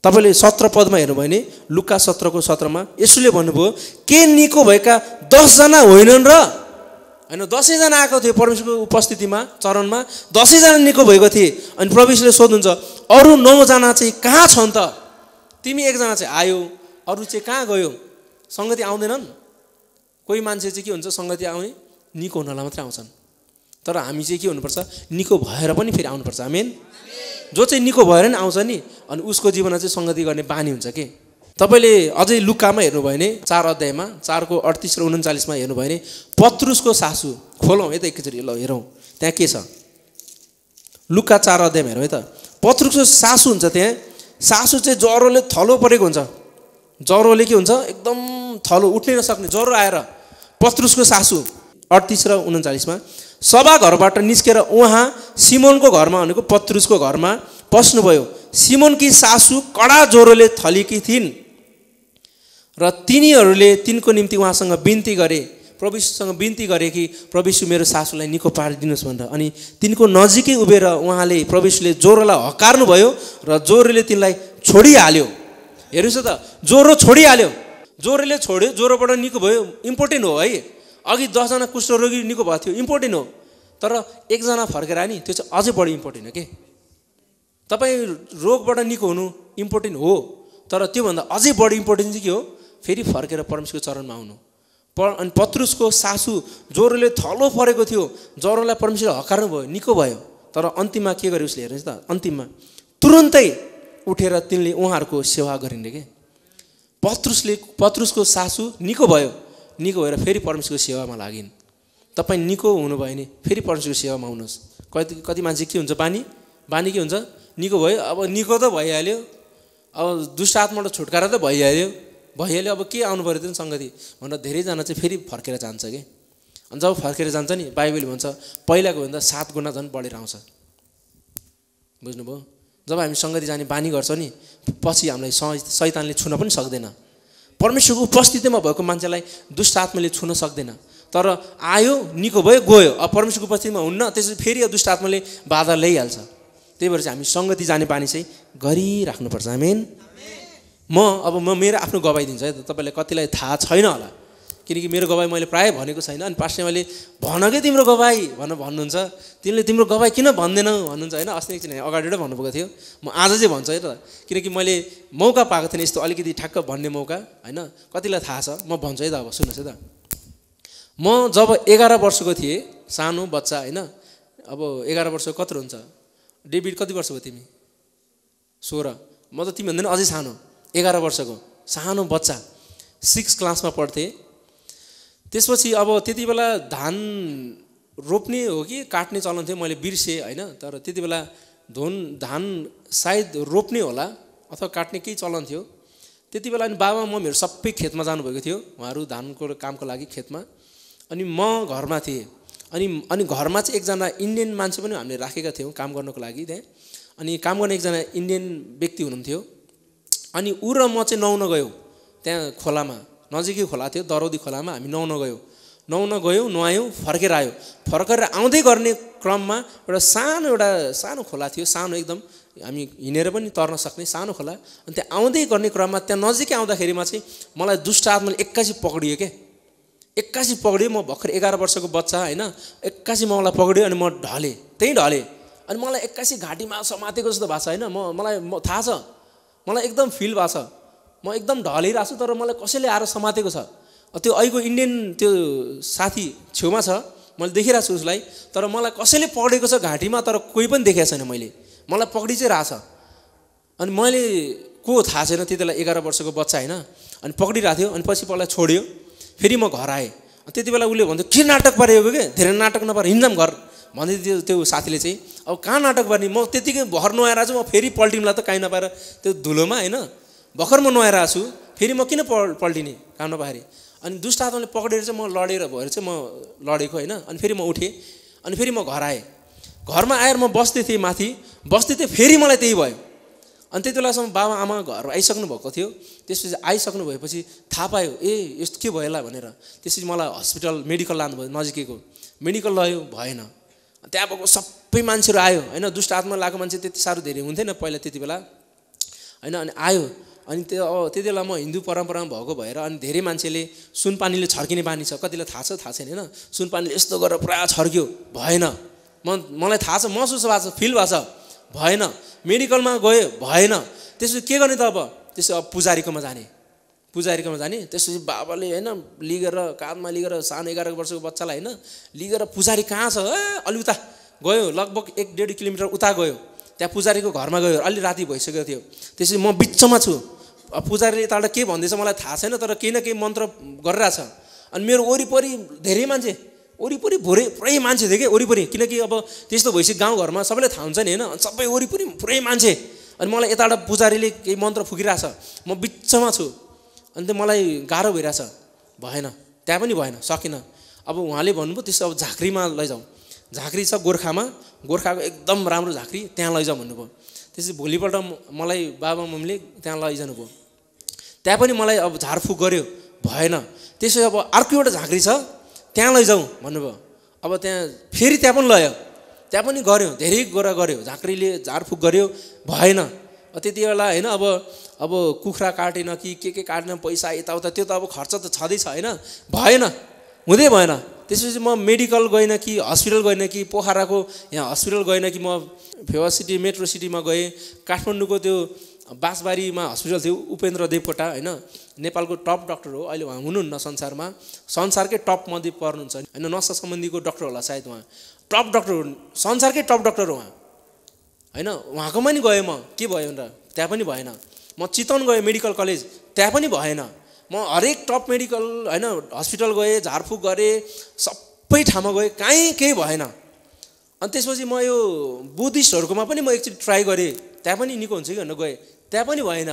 यहाँ तपाईले सत्र पदमा हेर्नुभयो भने, लुका सत्र को सत्रमा येशूले भन्नुभयो, के निको भएका दसजना होइनन् र? हैन, दसैजना आएको थियो परमेश्वरको उपस्थितिमा, चरणमा दसैजना निको भएको थिए। अनि प्रभुले सोध्नुहुन्छ, अरू नौजना चाहिँ कहाँ छन् त? तिमी एकजना चाहिँ आयो, अरू चाहिँ कहाँ गयो? संगति आउँदैनन्। कोही मान्छे चाहिँ के हुन्छ, संगति आउने निको हुनलाई मात्र आउँछन्, तर हामी चाहिँ के हुनुपर्छ, निको भएर पनि फेरि आउनुपर्छ। आमेन। जो चाहिँ निको भएर नि आउँछ नि, अनि उसको जीवनमा चाहिँ संगति गर्ने बानी हुन्छ के। तपाईले अझै लुकामा हेर्नुभयो भने चार अध्यायमा, चार को अडतिस र उनन्चालीस मा हेर्नुभयो भने, पत्रुसको सासू खोलौँ है त एकचोटि, ल हेरौँ त्यहाँ के छ। लुका चार अध्यायमा हेरौँ है त। पत्रुसको सासू हुन्छ त्यहाँ। सासू चाहिँ ज्वरोले थलो परेको हुन्छ। ज्वरोले के हुन्छ, एकदम थलो उठ्नै नसक्ने ज्वरो आएर पत्रुसको सासू अड़तीस र उनन्चालीस में सभाघरबाट निस्केर उहाँ सिमोनको घरमा भनेको पत्रुसको घरमा पस्नुभयो। सिमोनकी सासू कडा ज्वरोले थलेकी थिइन् र तिनीहरूले तिनको निम्ति उहाँसँग बिन्ती गरे, प्रभु यीशुसँग बिन्ती गरे कि प्रभु यीशु मेरो सासूलाई निको पारिदिनुस् भनेर। अनि तिनको नजिकै उभिएर उहाँले प्रभु यीशुले ज्वरोलाई हकार्नु भयो र ज्वरोले तिनलाई छोडिहाल्यो। हेर्नुस् त, ज्वरो छोडिहाल्यो, ज्वरोले छोड्यो, ज्वरोबाट निको भयो, इम्पोर्टेन्ट हो है। अघि दसजना कुष्ठरोगी निको भएको थियो, इम्पोर्टेन्ट हो, तर एकजना फर्केर नि त्यो चाहिँ अझै बढी इम्पोर्टेन्ट हो के। तपाईँ रोगबाट निको हुनु इम्पोर्टेन्ट हो, तर त्योभन्दा अझै बढी इम्पोर्टेन्ट चाहिँ के हो, फेरि फर्केर परमेश्वरको चरणमा आउनु। अनि पत्रुसको सासू ज्वरोले थलो परेको थियो, ज्वरोलाई परमेश्वर हकार्नु भयो, निको भयो, तर अन्तिममा के गर्यो उसले हेर्नुहोस् त, अन्तिममा तुरुन्तै उठेर तिनले उहाँहरूको सेवा गरिन् के। पत्रुसले पत्रुसको सासू निको भयो, निको भएर फेरि परमेश्वरको सेवामा लागिन्। तपाईँ निको हुनुभयो भने फेरि परमेश्वरको सेवामा आउनुहोस्। कति कति मान्छे के हुन्छ, बानी बानी के हुन्छ, निको भयो, अब निको त भइहाल्यो, अब दुष्ट आत्माबाट छुटकारा त भइहाल्यो भइहाल्यो अब के आउनु पऱ्यो त सङ्गति भनेर धेरैजना चाहिँ फेरि फर्केर जान्छ कि। अनि जब फर्केर जान्छ नि बाइबल भन्छ पहिलाको भन्दा सात गुणा झन् बढेर आउँछ, बुझ्नुभयो। जब हामी सङ्गति जाने बानी गर्छौँ नि पछि हामीलाई शैतानले छुन पनि सक्दैन, परमेश्वरको उपस्थितिमा भएको मान्छेलाई दुष्ट आत्माले छुन सक्दैन। तर आयो, निको भयो, गयो, अब परमेश्वरको उपस्थितिमा हुन्न, त्यसपछि फेरि दुष्ट आत्माले बाधा ल्याइहाल्छ। त्यही भएर चाहिँ हामी सङ्गति जाने बानी चाहिँ गरिराख्नुपर्छ। आमेन। म अब म मेरो आफ्नो गवाई दिन्छु है, तपाईँलाई कतिलाई थाहा छैन होला, किनकि मेरो गवाई मैले प्रायः भनेको छैन। अनि पास्टर मैले भनकै तिम्रो गवाई भनेर भन्नुहुन्छ, तिमीले तिम्रो गवाई किन भन्दैनौ भन्नुहुन्छ होइन। अस्ति एकछिन अगाडिबाट भन्नुभएको थियो, म आज चाहिँ भन्छु है त, किनकि मैले मौका पाएको थिएन यस्तो अलिकति ठ्याक्क भन्ने मौका होइन। कतिलाई थाहा छ, म भन्छु है त। अब सुन्नुहोस् है त, म जब एघार वर्षको थिएँ, सानो बच्चा होइन, अब एघार वर्षको कत्रो हुन्छ, डेभिड कति वर्षको तिमी, सोह्र, म त तिमी भन्दैन अझै सानो, एघार वर्षको सानो बच्चा, सिक्स क्लासमा पढ्थे। त्यसपछि अब त्यति बेला धान रोप्ने हो कि काट्ने चलन थियो मैले बिर्सेँ होइन, तर त्यति बेला धुन धान सायद रोप्ने होला अथवा काट्ने केही चलन थियो त्यति बेला। अनि बाबा मम्मीहरू सबै खेतमा जानुभएको थियो, उहाँहरू धानको कामको लागि खेतमा, अनि म घरमा थिएँ। अनि अनि घरमा चाहिँ एकजना इन्डियन मान्छे पनि हामीले राखेका थियौँ काम गर्नको लागि त्यहाँ, अनि काम गर्ने एकजना इन्डियन व्यक्ति हुनुहुन्थ्यो। अनि ऊ र म चाहिँ नुहाउन गयौँ, त्यहाँ खोलामा, नजिकै खोला थियो दरौदी खोलामा, हामी नुहाउन गयौँ नुहाउन गयौँ नुहायौँ, फर्केर आयो। फर्केर आउँदै गर्ने क्रममा एउटा सानो एउटा सानो खोला थियो, सानो एकदम हामी हिँडेर पनि तर्न सक्ने सानो खोला। अनि त्यहाँ आउँदै गर्ने क्रममा त्यहाँ नजिकै आउँदाखेरिमा चाहिँ मलाई दुष्ट आत्माले एक्कासी पक्रियो के, एक्कासी पक्रियो। म भर्खर एघार वर्षको बच्चा होइन, एक्कासी मलाई पक्रियो। अनि म ढलेँ, त्यहीँ ढलेँ। अनि मलाई एक्कासी घाँटीमा समातेको जस्तो भएको छ होइन, म मलाई म थाहा छ, मलाई एकदम फिल भएको छ, म एकदम ढलिरहेको छु, तर मलाई कसैले आएर समातेको छ। त्यो अहिलेको इन्डियन त्यो साथी छेउमा छ, मैले देखिरहेको छु उसलाई, तर मलाई कसैले पक्रेको छ घाँटीमा, तर कोही पनि देखेको छैन मैले, मलाई पक्रि चाहिँ रहेछ। अनि मैले को थाहा छैन, त्यति बेला एघार वर्षको बच्चा होइन। अनि पक्रिरहेको थियो, अनि पछि मलाई छोड्यो, फेरि म घर आएँ। त्यति बेला उसले भन्थ्यो के नाटक पारेको के, धेरै नाटक नपारे हिँड्छौँ घर भन्दै थियो त्यो साथीले चाहिँ। अब कहाँ नाटक गर्ने, म त्यतिकै भर नुहाइरहेको छु, म फेरि पल्टिनुलाई त काहीँ नपाएर त्यो धुलोमा होइन, भर्खर म नुहाइरहेको छु, फेरि म किन पल् पल्टिने कहाँ नपाएर। अनि दुष्ट आत्माले पक्रेर चाहिँ म लडेर भएर चाहिँ म लडेको होइन। अनि फेरि म उठेँ, अनि फेरि म घर आएँ। घरमा आएर म बस्दै थिएँ, माथि बस्दै थिएँ, फेरि मलाई त्यही भयो। अनि त्यति बेलासम्म बाबा आमा घर आइसक्नु भएको थियो। त्यसपछि आइसक्नु भएपछि थाहा पायो, ए यस्तो के भयो होला भनेर। त्यसपछि मलाई हस्पिटल मेडिकल लानुभयो, नजिकैको मेडिकल लग्यो, भएन। त्यहाँ भएको सबै मान्छेहरू आयो होइन, दुष्ट आत्मा लागेको मान्छे त्यति साह्रो धेरै हुन्थेन पहिला त्यति बेला होइन। अनि आयो, अनि त्यो अब त्यति बेला म हिन्दू परम्परामा भएको भएर अनि धेरै मान्छेले सुनपानीले छर्किने बानी छ, कतिलाई थाहा छ थाहा छैन होइन। सुनपानीले यस्तो गरेर पुरा छर्क्यो, भएन। म मलाई थाहा छ, महसुस भएको छ, फिल भएको छ, भएन। मेडिकलमा गयो, भएन। त्यसपछि के गर्ने त, अब त्यसो अब पुजारीकोमा जाने, पुजारीकोमा जाने। त्यसपछि बाबाले होइन लिगेर काँधमा लिगेर सानो एघार वर्षको बच्चालाई होइन लिगेर पुजारी कहाँ छ अलि उता गयो, लगभग एक डेढ किलोमिटर उता गयो, त्यहाँ पुजारीको घरमा गयो। अलि राति भइसकेको थियो। त्यसपछि म बिचमा छु, पुजारीले यताबाट के भन्दैछ मलाई थाहा छैन, तर केही न केही मन्त्र गरिरहेछ। अनि मेरो वरिपरि धेरै मान्छे, वरिपरि भुरै पुरै मान्छे थियो कि वरिपरि, किनकि अब त्यस्तो भएपछि गाउँघरमा सबैलाई थाहा हुन्छ नि होइन, सबै वरिपरि पुरै मान्छे। अनि मलाई यताबाट पुजारीले केही मन्त्र फुकिरहेछ, म बिचमा छु। अनि त्यो मलाई गाह्रो भइरहेछ, भएन, त्यहाँ पनि भएन, सकिनँ। अब उहाँले भन्नुभयो त्यसो अब झाँक्रीमा लैजाऊ, झाँक्री छ गोरखामा, गोरखाको एकदम राम्रो झाँक्री, त्यहाँ लैजाऊ भन्नुभयो। त्यसपछि भोलिपल्ट मलाई बाबा मम्मीले त्यहाँ लैजानु भयो। त्यहाँ पनि मलाई अब झारफुक गर्यो, भएन। त्यसै अब अर्को एउटा झाँक्री छ त्यहाँ लैजाऊ भन्नुभयो। अब त्यहाँ फेरि त्यहाँ पनि लयो, त्यहाँ पनि गर्यो, धेरै गोरा गर्यो, झाँक्रीले झारफुक गर्यो, भएन। त्यति बेला हैन अब अब कुखुरा काटेन कि के के काटेन, पैसा यताउता, त्यो त अब खर्च त छदैछ हैन, भएन, हुँदै भएन। त्यसपछि म मेडिकल गएन कि अस्पताल गएन कि पोखराको यहाँ अस्पताल गएन कि म फेवा सिटी मेट्रो सिटीमा गएँ। काठमाडौँको त्यो बाँसबारीमा अस्पताल थियो, उपेन्द्र देवकोटा हैन, नेपालको टप डाक्टर हो, अहिले उहाँ हुनुहुन्न संसारमा, संसारकै टप मध्ये पर्नुहुन्छ हैन, नसा सम्बन्धीको डाक्टर होला सायद, उहाँ टप डाक्टर हो, संसारकै टप डाक्टर हो उहाँ हैन। उहाँकोमा नि गएँ म, के भयो र त्यहाँ पनि भएन। म चितवन गएँ मेडिकल कलेज, त्यहाँ पनि भएन। म हरेक टप मेडिकल हैन हस्पिटल गएँ, झारफुक गरेँ, सबै ठाउँमा गएँ, कहीँ केही भएन। अनि त्यसपछि म यो बुद्धिस्टहरुकोमा पनि म एकचोटि ट्राई गरेँ, त्यहाँ पनि निको हुन्छ कि भनेर गएँ, त्यहाँ पनि भएन।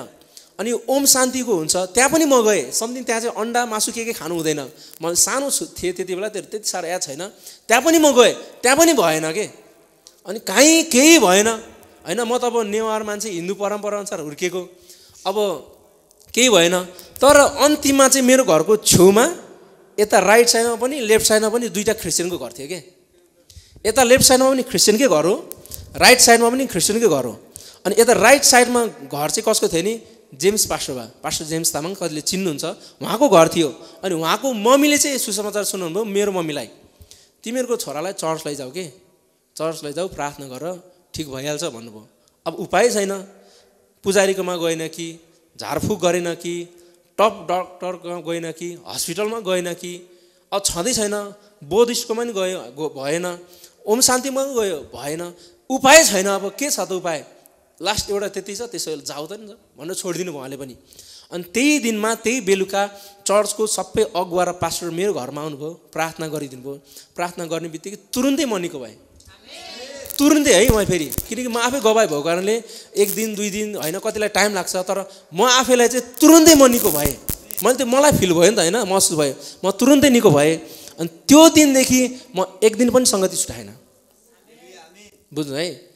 अनि ओम शान्तिको हुन्छ, त्यहाँ पनि म गएँ, समथिङ त्यहाँ चाहिँ अन्डा मासु के के खानु हुँदैन, म सानो थिएँ त्यति बेला, त्यति साह्रो याद छैन। त्यहाँ पनि म गएँ, त्यहाँ पनि भएन के, अनि कहीँ केही भएन हैन। म त अब नेवार मान्छे, हिन्दू परम्परा अनुसार हुर्केको, अब केही भएन। तर अन्तिममा चाहिँ मेरो घरको छेउमा यता राइट साइडमा पनि लेफ्ट साइडमा पनि दुईटा क्रिस्चियनको घर थियो के। यता लेफ्ट साइडमा पनि क्रिस्चियनकै घर हो, राइट साइडमा पनि क्रिस्चियनकै घर हो। अनि यता राइट साइडमा घर चाहिँ कसको थियो नि, जेम्स पास्टोभा, पास्टर जेम्स तामाङ, कतिले चिन्नुहुन्छ, उहाँको घर थियो। अनि उहाँको मम्मीले चाहिँ सुसमाचार सुनाउनुभयो मेरो मम्मीलाई, तिमीहरूको छोरालाई चर्च लैजाऊ के, चर्च लैजाऊ, प्रार्थना गर, ठिक भइहाल्छ भन्नुभयो। अब उपाय छैन, पुजारीकोमा गएन कि, झारफुक गरेन कि, टप डक्टरकोमा गएन कि, हस्पिटलमा गएन कि, अब छँदै छैन। बुद्धिस्टकोमा पनि गयो, भएन। ओम शान्तिमा पनि गयो, भएन। उपाय छैन, अब के छ त उपाय, लास्ट एउटा त्यति छ, त्यसो भए जाऊ त नि भनेर छोडिदिनु उहाँले पनि। अनि त्यही दिनमा त्यही बेलुका चर्चको सबै अगुवा र पास्टर मेरो घरमा आउनुभयो, प्रार्थना गरिदिनु भयो। प्रार्थना गर्ने बित्तिकै तुरुन्तै म निको भएँ, तुरुन्तै है। उहाँ फेरि किनकि म आफै गवाई भएको कारणले एक दिन दुई दिन होइन, कतिलाई टाइम लाग्छ, तर म आफैलाई चाहिँ तुरुन्तै म निको भएँ। मैले त्यो मलाई फिल भयो नि त होइन, महसुस भयो, म तुरुन्तै निको भएँ। अनि त्यो दिनदेखि म एक दिन पनि सङ्गति छुटाएन, बुझ्नु है।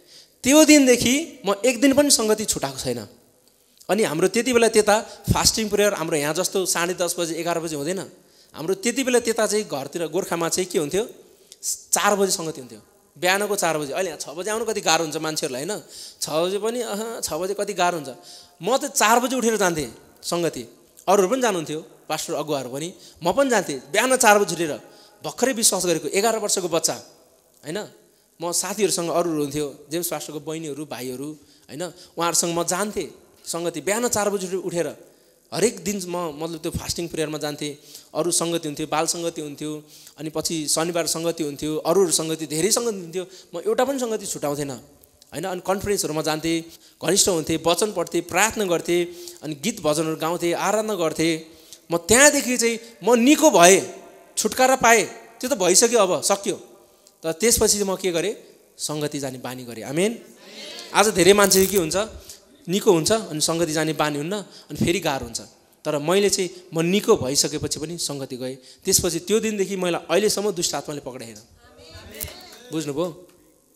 त्यो दिनदेखि म एक दिन पनि सङ्गति छुटाएको छैन। अनि हाम्रो त्यति बेला त्यता फास्टिङ प्रेयर हाम्रो यहाँ जस्तो साढे दस बजे एघार बजे हुँदैन, हाम्रो त्यति बेला त्यता चाहिँ घरतिर गोर्खामा चाहिँ के हुन्थ्यो, चार बजी सङ्गति हुन्थ्यो, बिहानको चार बजे। अहिले यहाँ छ बजे आउनु कति गाह्रो हुन्छ मान्छेहरूलाई होइन, छ बजे पनि अह छ बजे कति गाह्रो हुन्छ। म त चार बजे उठेर जान्थेँ सङ्गति, अरूहरू पनि जानुहुन्थ्यो, पास्टर अगुवाहरू पनि, म पनि जान्थेँ बिहान चार बजे उठेर। भर्खरै विश्वास गरेको एघार वर्षको बच्चा होइन, म साथीहरूसँग अरूहरू हुन्थ्यो, जेम्स पास्टरको बहिनीहरू भाइहरू होइन, उहाँहरूसँग म जान्थेँ सङ्गति बिहान चार बजे उठेर। हरेक दिन म मतलब त्यो फास्टिङ प्रेयरमा जान्थेँ, अरू सङ्गति हुन्थ्यो, बाल सङ्गति हुन्थ्यो, अनि पछि शनिबार सङ्गति हुन्थ्यो, अरूहरू सङ्गति धेरै सङ्गति हुन्थ्यो, म एउटा पनि सङ्गति छुटाउँथेन होइन। अनि कन्फरेन्सहरूमा जान्थेँ, घनिष्ठ हुन्थेँ, वचन पढ्थेँ, प्रार्थना गर्थेँ, अनि गीत भजनहरू गाउँथेँ, आराधना गर्थेँ। म त्यहाँदेखि चाहिँ म निको भएँ, छुटकारा पाएँ, त्यो त भइसक्यो, अब सक्यो। तर त्यसपछि चाहिँ म के गरेँ, सङ्गति जाने बानी गरेँ। आमेन। आज धेरै मान्छे के हुन्छ, निको हुन्छ अनि सङ्गति जाने बानी हुन्न, अनि फेरि गाह्रो हुन्छ। तर मैले चाहिँ म निको भइसकेपछि पनि सङ्गति गएँ। त्यसपछि त्यो दिनदेखि मलाई अहिलेसम्म दुष्ट आत्माले पक्रेन, बुझ्नुभयो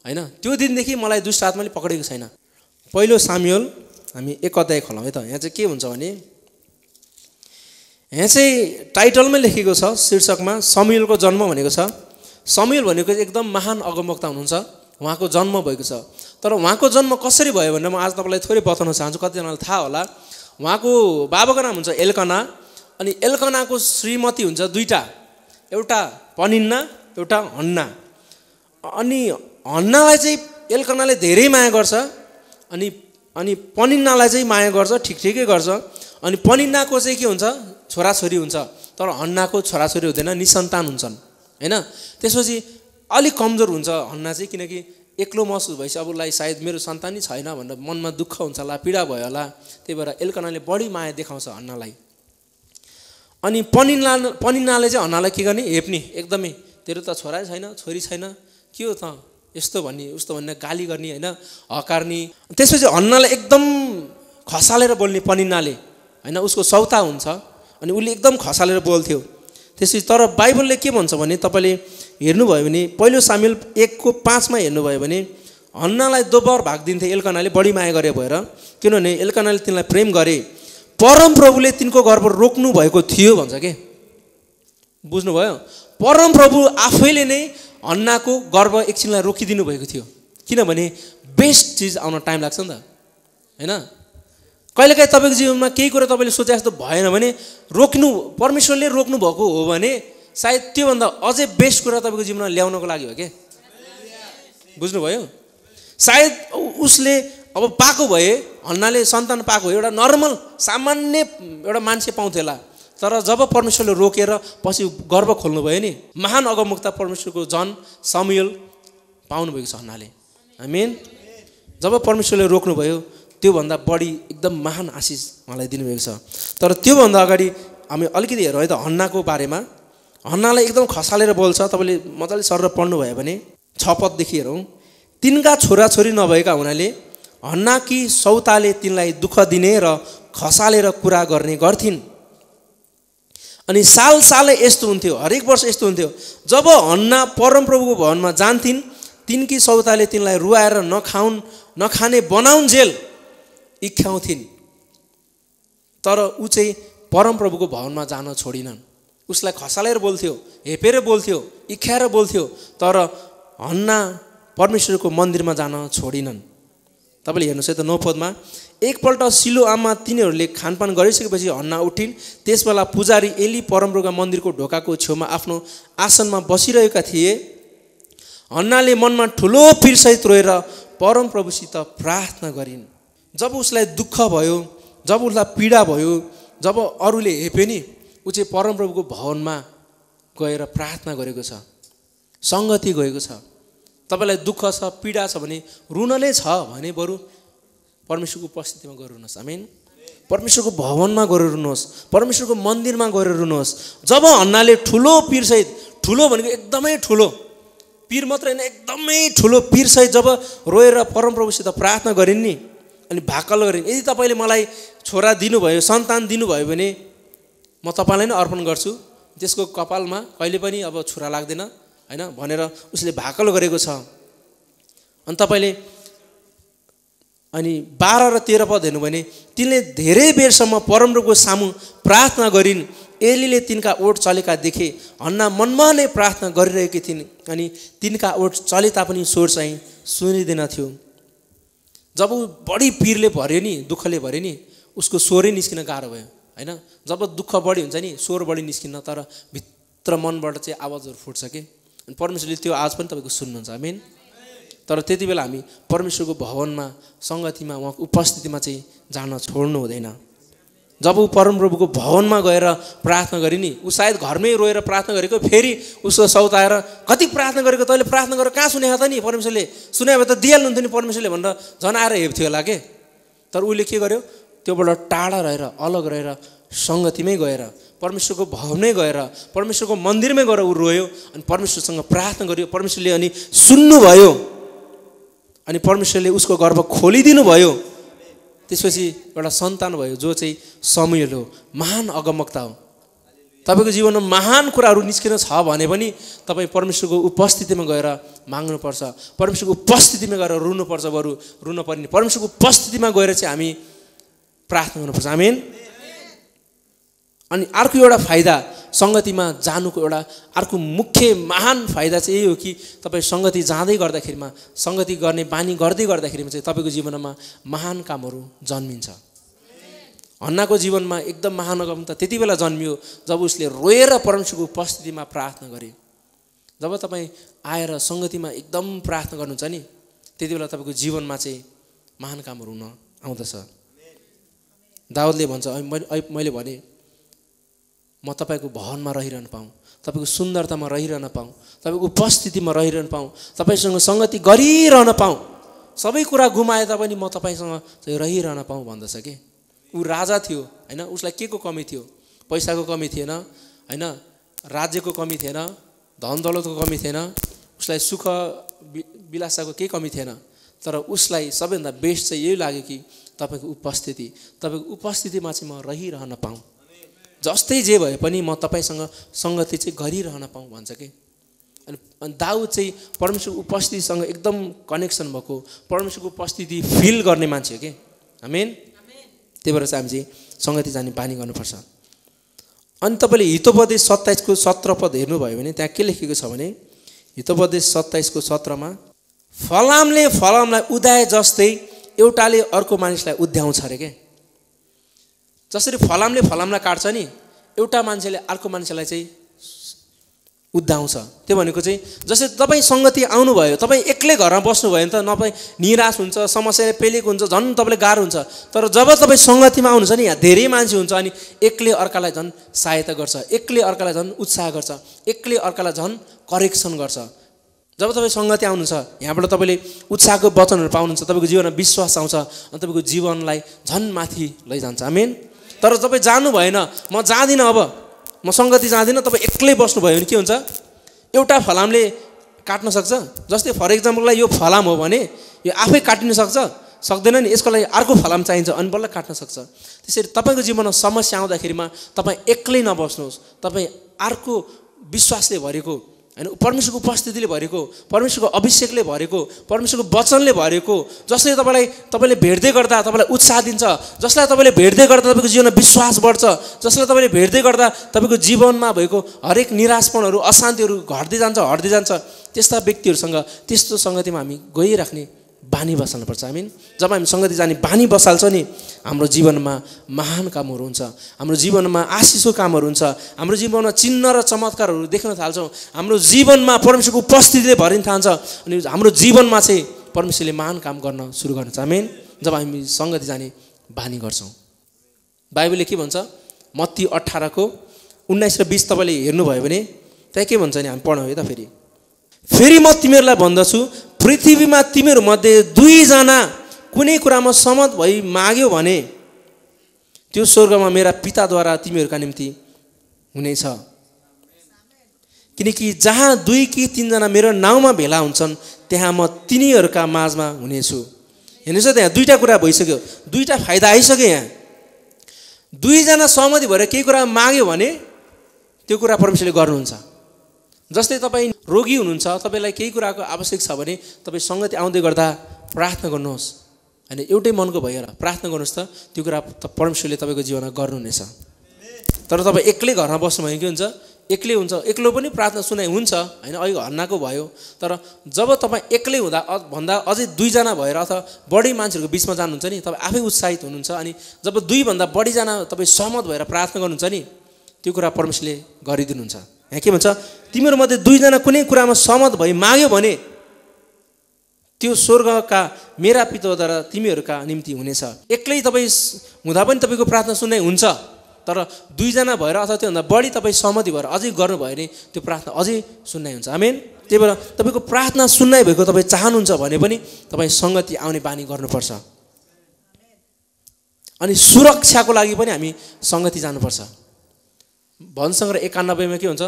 होइन। त्यो दिनदेखि मलाई दुष्ट आत्माले पक्रेको छैन। पहिलो सामुएल हामी एक अध्याय खोलौँ है त। यहाँ चाहिँ के हुन्छ भने, यहाँ चाहिँ टाइटलमै लेखेको छ, शीर्षकमा सामुएलको जन्म भनेको छ। सामुएल भनेको एकदम महान अगमवक्ता हुनुहुन्छ, उहाँको जन्म भएको छ। तर उहाँको जन्म कसरी भयो भनेर म आज तपाईँलाई थोरै बताउन चाहन्छु, कतिजनालाई थाहा होला। उहाँको बाबाको नाम हुन्छ एल्कना, अनि एल्कनाको श्रीमती हुन्छ दुईटा, एउटा पनिन्ना, एउटा हन्ना। अनि हन्नालाई चाहिँ एल्कनाले धेरै माया गर्छ, अनि अनि पनिन्नालाई चाहिँ माया गर्छ, ठिक ठिकै गर्छ। अनि पनिन्नाको चाहिँ के हुन्छ, छोराछोरी हुन्छ, तर हन्नाको छोराछोरी हुँदैन, निसन्तान हुन्छन् होइन। त्यसपछि अलिक कमजोर हुन्छ हन्ना चाहिँ, किनकि एक्लो महसुस भएपछि अब उसलाई सायद मेरो सन्तानै छैन भनेर मनमा दुःख हुन्छ होला, पीडा भयो होला, त्यही भएर एल्कनाले बढी माया देखाउँछ हन्नालाई। अनि पनिन्ना पनिन्नाले चाहिँ हन्नालाई के गर्ने, हेप्ने, एकदमै तेरो त छोरा छैन, छोरी छैन, के हो त यस्तो भन्ने उस्तो भन्ने, गाली गर्ने होइन, हकार्ने। त्यसपछि हन्नालाई एकदम खसालेर बोल्ने पनिन्नाले होइन, उसको सौता हुन्छ, अनि उसले एकदम खसालेर बोल्थ्यो। त्यसै तर बाइबलले के भन्छ भने तपाईले हेर्नुभयो भने पहिलो सामुएल एक को पाँच मा हेर्नुभयो भने हन्नालाई दोबर भाग दिन्थे एल्कानाले बढी माया गरे भएर, किनभने एल्कानाले तिनलाई प्रेम गरे, परम प्रभुले तिनको गर्व रोक्नु भएको थियो भन्छ के। बुझ्नुभयो? परम प्रभु आफैले नै हन्नाको गर्व एकछिनलाई रोकिदिनु भएको थियो, किनभने बेस्ट चीज आउन टाइम लाग्छ नि त, हैन? कहिलेकाहीँ तपाईको जीवनमा केही कुरा तपाईले सोचे जस्तो भएन भने रोक्नु, परमेश्वरले रोक्नु भएको हो भने सायद त्यो भन्दा अझै बेस्ट कुरा तपाईको जीवनमा ल्याउनको लागि हो के। बुझ्नुभयो? सायद उसले अब पाएको भए, हन्नाले सन्तान पाएको एउटा नर्मल सामान्य एउटा मान्छे पाउँथेला, तर जब परमेश्वरले रोकेर पछि गर्व खोल्नु भयो नि, महान अगमवक्ता परमेश्वरको जन सामुएल पाउनु भएको छ हन्नाले। आमेन। जब परमेश्वरले रोक्नु भयो त्यो भन्दा बढी एकदम महान आशीष उहाँलाई दिनुभएको छ। तर त्यो भन्दा अगाडि हामी अलिकति हेरौँ है त हन्नाको बारेमा। हन्नालाई एकदम खसालेर बोल्छ, तपाईले मजाले सर पढ्नु भयो भने छ पददेखि हेरौँ। तिनका छोराछोरी नभएका हुनाले हन्नाकी सौताले तिनलाई दुःख दिने र खसालेर कुरा गर्ने गर्थिन्, अनि साल सालै यस्तो हुन्थ्यो, हरेक वर्ष यस्तो हुन्थ्यो। जब हन्ना परमप्रभुको भवनमा जान्थिन्, तिनकी सौताले तिनलाई रुवाएर नखाउन् नखाने बनाउन्जेल इख्याउँथिन्, तर ऊ चाहिँ परमप्रभुको भवनमा जान छोडिनन्। उसलाई खसालेर बोल्थ्यो, हेपेर बोल्थ्यो, इख्याएर बोल्थ्यो, तर हन्ना परमेश्वरको मन्दिरमा जान छोडिनन्। तपाईले हेर्नुस् है त नौ पदमा, एकपल्ट सिलोआममा तिनीहरूले खानपान गरिसकेपछि हन्ना उठिन्। त्यसबेला पुजारी एली परमप्रभुका मन्दिरको ढोकाको छेउमा आफ्नो आसनमा बसिरहेका थिए। हन्नाले मनमा ठुलो पीडसहित रोएर परमप्रभुसित प्रार्थना गरिन्। जब उसलाई दुःख भयो, जब उसलाई पीडा भयो, जब अरूले हेपे नि, ऊ चाहिँ परमप्रभुको भवनमा गएर प्रार्थना गरेको छ, सङ्गति गएको छ। तपाईलाई दुःख छ, पीडा छ भने रुनले छ भने बरु परमेश्वरको उपस्थितिमा गएर रुनुहोस्। आमेन। परमेश्वरको भवनमा गएर रुनुहोस्, परमेश्वरको मन्दिरमा गएर रुनुहोस्। जब हन्नाले ठुलो पीरसहित, ठुलो भनेको एकदमै ठुलो पीर मात्र होइन, एकदमै ठुलो पीरसहित जब रोएर परमप्रभुसित प्रार्थना गरिन् नि, अनि भाकल गरिन्, यदि तपाईँले मलाई छोरा दिनुभयो, सन्तान दिनुभयो भने म तपाईँलाई नै अर्पण गर्छु, त्यसको कपालमा कहिले पनि अब छुरा लाग्दैन, हैन भनेर उसले भाकल गरेको छ। अनि तपाईँले अनि बाह्र र तेह्र पद हेर्नु भने, तिनले धेरै बेरसम्म परमप्रभुको सामु प्रार्थना गरिन्। एलीले तिनका ओठ चलेका देखे। हन्ना मनमा नै प्रार्थना गरिरहेकी थिइन्, अनि तिनका ओठ चले तापनि स्वर चाहिँ सुनिँदैन थियो। जब ऊ बढी पीरले भर्यो नि, दुःखले भर्यो नि, उसको स्वरै निस्किन गाह्रो भयो, हैन? जब दुःख बढी हुन्छ नि, स्वर बढी निस्किन्न, तर भित्र मनबाट चाहिँ आवाजहरू फुट्छ के। अनि परमेश्वरले त्यो आवाज पनि तपाईँको सुन्नुहुन्छ। आमेन। तर त्यति बेला हामी परमेश्वरको भवनमा, सङ्गतिमा, उहाँको उपस्थितिमा चाहिँ जान छोड्नु हुँदैन। जब ऊ परमप्रभुको भवनमा गएर प्रार्थना गरे नि, ऊ सायद घरमै रोएर प्रार्थना गरेको, फेरि उसको सौत आएर कति प्रार्थना गरेको, तैँले प्रार्थना गरेर कहाँ सुने त नि, परमेश्वरले सुने भए त दिइहाल्नुहुन्थ्यो नि परमेश्वरले भनेर झन् आएर हेप्थ्यो होला के। तर उसले के गर्यो, त्योबाट टाढा रहेर, अलग रहेर, सङ्गतिमै गएर, परमेश्वरको भवनमै गएर, परमेश्वरको मन्दिरमै गएर ऊ रोयो, अनि परमेश्वरसँग प्रार्थना गर्यो। परमेश्वरले अनि सुन्नुभयो, अनि परमेश्वरले उसको गर्व खोलिदिनु भयो। त्यसपछि एउटा सन्तान भयो, जो चाहिँ सामुएल हो, महान अगमवक्ता हो। तपाईको जीवनमा महान कुराहरू निस्किन छ भने पनि तपाईँ परमेश्वरको उपस्थितिमा गएर माग्नुपर्छ, परमेश्वरको उपस्थितिमा गएर रुनुपर्छ, बरु रुन पर्ने परमेश्वरको उपस्थितिमा गएर चाहिँ हामी प्रार्थना गर्नुपर्छ। आमेन। अनि अर्को एउटा फाइदा सङ्गतिमा जानुको, एउटा अर्को मुख्य महान फाइदा चाहिँ यही हो कि तपाईँ सङ्गति जाँदै गर्दाखेरिमा, सङ्गति गर्ने बानी गर्दै गर्दाखेरिमा चाहिँ तपाईँको जीवनमा महान कामहरू जन्मिन्छ। हन्नाको जीवनमा एकदम महान अगमवक्ता त्यति बेला जन्मियो जब उसले रोएर परमेश्वरको उपस्थितिमा प्रार्थना गरे। जब तपाईँ आएर सङ्गतिमा एकदम प्रार्थना गर्नुहुन्छ नि, त्यति बेला तपाईँको जीवनमा चाहिँ महान कामहरू हुन आउँदछ। दाउदले भन्छ, मैले भने म तपाईँको भवनमा रहिरहन पाऊँ, तपाईँको सुन्दरतामा रहिरहन पाऊँ, तपाईँको उपस्थितिमा रहिरहन पाऊँ, तपाईँसँग सङ्गति गरिरहन पाऊँ, सबै कुरा गुमाए तापनि म तपाईँसँग चाहिँ रहिरहन पाऊँ भन्दछ कि। ऊ राजा थियो, हैन? उसलाई के को कमी थियो? पैसाको कमी थिएन, हैन? राज्यको कमी थिएन, धन दौलतको कमी थिएन, उसलाई सुख विलासको केही कमी थिएन। तर उसलाई सबैभन्दा बेस्ट चाहिँ यही लाग्यो कि तपाईँको उपस्थिति, तपाईँको उपस्थितिमा चाहिँ म रहिरहन पाऊँ। जस्ते जे भए पनि म तपाईसँग संगति चाहिँ गरिरहन पाऊँ भन्छ के। अनि दाऊद चाहिँ परमेश्वरको उपस्थितिसँग एकदम कनेक्सन भएको, परमेश्वरको उपस्थिति फिल गर्ने मान्छे हो के। आमेन। त्यही भएर चाहिँ हामी चाहिँ संगति जाने बानी गर्नुपर्छ। अनि तपाईले हितोपदेश सत्ताईस को सत्र पद हेर्नुभयो भने त्यहाँ के लेखेको छ भने हितोपदेश सत्ताईस को सत्र मा फलामले फलामलाई उदाए जस्तै एउटाले अर्को मानिसलाई उद्याउँछ रे के। जसरी फलामले फलामलाई काट्छ नि एउटा मान्छेले अर्को मान्छेलाई चाहिँ उद्याउँछ, त्यो भनेको चाहिँ जसरी तपाई संगति आउनु भयो, तपाई एक्लै घरमा बस्नु भयो नि त नपाई निराश हुन्छ, समस्याले पेलेको हुन्छ, झन् तपाईले गाह्रो हुन्छ। तर जब तपाई संगतिमा आउनुहुन्छ नि यहाँ धेरै मान्छे हुन्छ अनि एक्लै अर्कालाई झन् सहायता गर्छ, एक्लै अर्कालाई झन् उत्साह गर्छ, एक्लै अर्कालाई झन् करेक्सन गर्छ। जब तपाई संगति आउनुहुन्छ यहाँबाट तपाईले उत्साहको वचनहरू पाउनुहुन्छ, तपाईको जीवनमा विश्वास आउँछ अनि तपाईको जीवनलाई झन् माथि लैजान्छ। आमेन। तर तपाई जानु भएन, म जादिन, अब म संगति जादिन, तपाई एक्लै बस्नु भयो भने के हुन्छ, एउटा फलामले काट्न सक्छ। जस्तै फर एक्जाम्पललाई यो फलाम हो भने यो आफै काटिन सक्छ, सक्दैन नि, यसको लागि अर्को फलाम चाहिन्छ अनि बल्ल काट्न सक्छ। त्यसरी तपाईको जीवनमा समस्या आउँदाखेरिमा तपाई एक्लै नबस्नुहोस्, तपाई अर्को विश्वासले भरेको, अनि परमेश्वरको उपस्थितिले भरेको, परमेश्वरको अभिषेकले भरेको, परमेश्वरको वचनले भरेको, जसले तपाईलाई तपाईले भेट्दै गर्दा तपाईलाई उत्साह दिन्छ, जसलाई तपाईले भेट्दै गर्दा तपाईको जीवनमा विश्वास बढ्छ, जसलाई तपाईले भेट्दै गर्दा तपाईको जीवनमा भएको हरेक निराशपनहरू अशान्तिहरू घट्दै जान्छ हट्दै जान्छ। त्यस्ता व्यक्तिहरूसँग त्यस्तो संगतिमा हामी गइराख्ने बानी बसाल्नुपर्छ। हामी जब हामी संगति जाने बानी बसाल्छ नि हाम्रो जीवनमा महान कामहरू हुन्छ, हाम्रो जीवनमा आशिषको कामहरू हुन्छ, हाम्रो जीवनमा चिन्ह र चमत्कारहरू देख्न थाल्छौँ, हाम्रो जीवनमा परमेश्वरको उपस्थितिले भरिन थाल्छ अनि हाम्रो जीवनमा चाहिँ परमेश्वरले महान काम गर्न सुरु गर्नुहुन्छ। आमेन। जब हामी संगति जाने बानी गर्छौँ। बाइबलले के भन्छ मत्ती अठारह को उन्नाइस र बीस तपाईँले हेर्नुभयो भने त्यहाँ के भन्छ नि हामी पढौँ है त। फेरि फेरि म तिमीहरूलाई भन्दछु पृथ्वीमा तिमीहरू मध्ये दुईजना कुनै कुरामा सहमत भई माग्यो भने त्यो स्वर्गमा मेरा पिताद्वारा तिमीहरूका निम्ति हुनेछ, किनकि जहाँ दुई कि तीनजना मेरो नाउँमा भेला हुन्छन् त्यहाँ म तिनीहरूका माझमा हुनेछु। हेर्नुहोस् त यहाँ दुईटा कुरा भइसक्यो, दुईटा फाइदा आइसक्यो। यहाँ दुईजना सहमति भएर केही कुरा माग्यो भने त्यो कुरा परमेश्वरले गर्नुहुन्छ। जस्तै तपाईँ रोगी हुनुहुन्छ, तपाईलाई केही कुराको आवश्यक छ भने तपाईँ संगति आउँदै गर्दा प्रार्थना गर्नुहोस्, अनि एउटै मनको भएर प्रार्थना गर्नुहोस् त त्यो कुरा परमेश्वरले तपाईँको जीवनमा गर्नुहुनेछ। तर तपाईँ एक्लै घरमा बस्नुभयो के हुन्छ, एक्लै हुन्छ, एक्लो पनि प्रार्थना सुनाइ हुन्छ हैन, अहिले हर्नाको भयो। तर जब तपाईँ एक्लै हुँदा भन्दा अझै दुईजना भएर अथवा बढी मान्छेहरूको बिचमा जानुहुन्छ नि तपाईँ आफै उत्साहित हुनुहुन्छ, अनि जब दुईभन्दा बढीजना तपाईँ सहमत भएर प्रार्थना गर्नुहुन्छ नि त्यो कुरा परमेश्वरले गरिदिनुहुन्छ। यहाँ के भन्छ तिमीहरू मध्ये दुईजना कुनै कुरामा सहमत भई माग्यो भने त्यो स्वर्गका मेरा पिताद्वारा तिमीहरूका निम्ति हुनेछ। एक्लै तपाईँ हुँदा पनि तपाईँको प्रार्थना सुन्नै हुन्छ, तर दुईजना भएर अथवा त्योभन्दा बढी तपाईँ सहमति भएर अझै गर्नुभयो भने त्यो प्रार्थना अझै सुन्नै हुन्छ। आमेन। त्यही भएर तपाईँको प्रार्थना सुन्नै भएको तपाईँ चाहनुहुन्छ भने पनि तपाईँ संगति आउने बानी गर्नुपर्छ। अनि सुरक्षाको लागि पनि हामी संगति जानुपर्छ। भजन एकानब्बे में के हुन्छ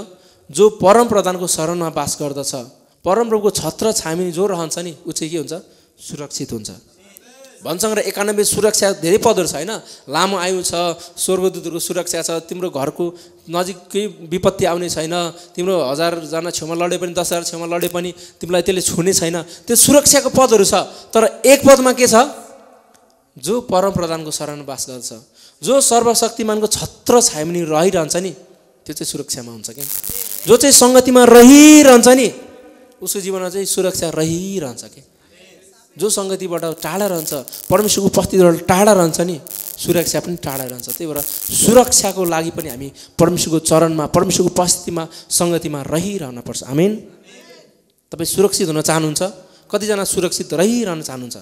जो परम प्रधान को शरण में बास गर्दछ, परम प्रभु को छत्र छामिनी जो रहन्छ नि उ चाहिँ के हुन्छ सुरक्षित हुन्छ। भजन एकानब्बे सुरक्षा धेरै पदहरू छ हैन, लामो आयु छ, स्वर्गदूतहरुको सुरक्षा छ, तिम्रो घरको नजिकै विपत्ति आउने छैन, तिम्रो हजार जना छेउमा लडे पनि दस हजार छेउमा लडे पनि तिमीलाई त्यसले छुने छैन। त्यो सुरक्षाको पदहरू छ। तर एक पदमा के छ जो परम प्रधानको शरण बास गर्दछ, जो सर्वशक्तिमानको छत्र छामिनी रहिरहन्छ नि त्यो चाहिँ सुरक्षामा हुन्छ के। जो चाहिँ संगतिमा रहिरहन्छ नि उसको जीवनमा चाहिँ सुरक्षा रहिरहन्छ के। जो संगतिबाट टाढा रहन्छ, परमेश्वरको उपस्थितिबाट टाढा रहन्छ नि सुरक्षा पनि टाढा रहन्छ। त्यही भएर सुरक्षाको लागि पनि हामी परमेश्वरको चरणमा, परमेश्वरको उपस्थितिमा, संगतिमा रहिरहनुपर्छ। आमेन। तपाईँ सुरक्षित हुन चाहनुहुन्छ? कतिजना सुरक्षित रहिरहन चाहनुहुन्छ?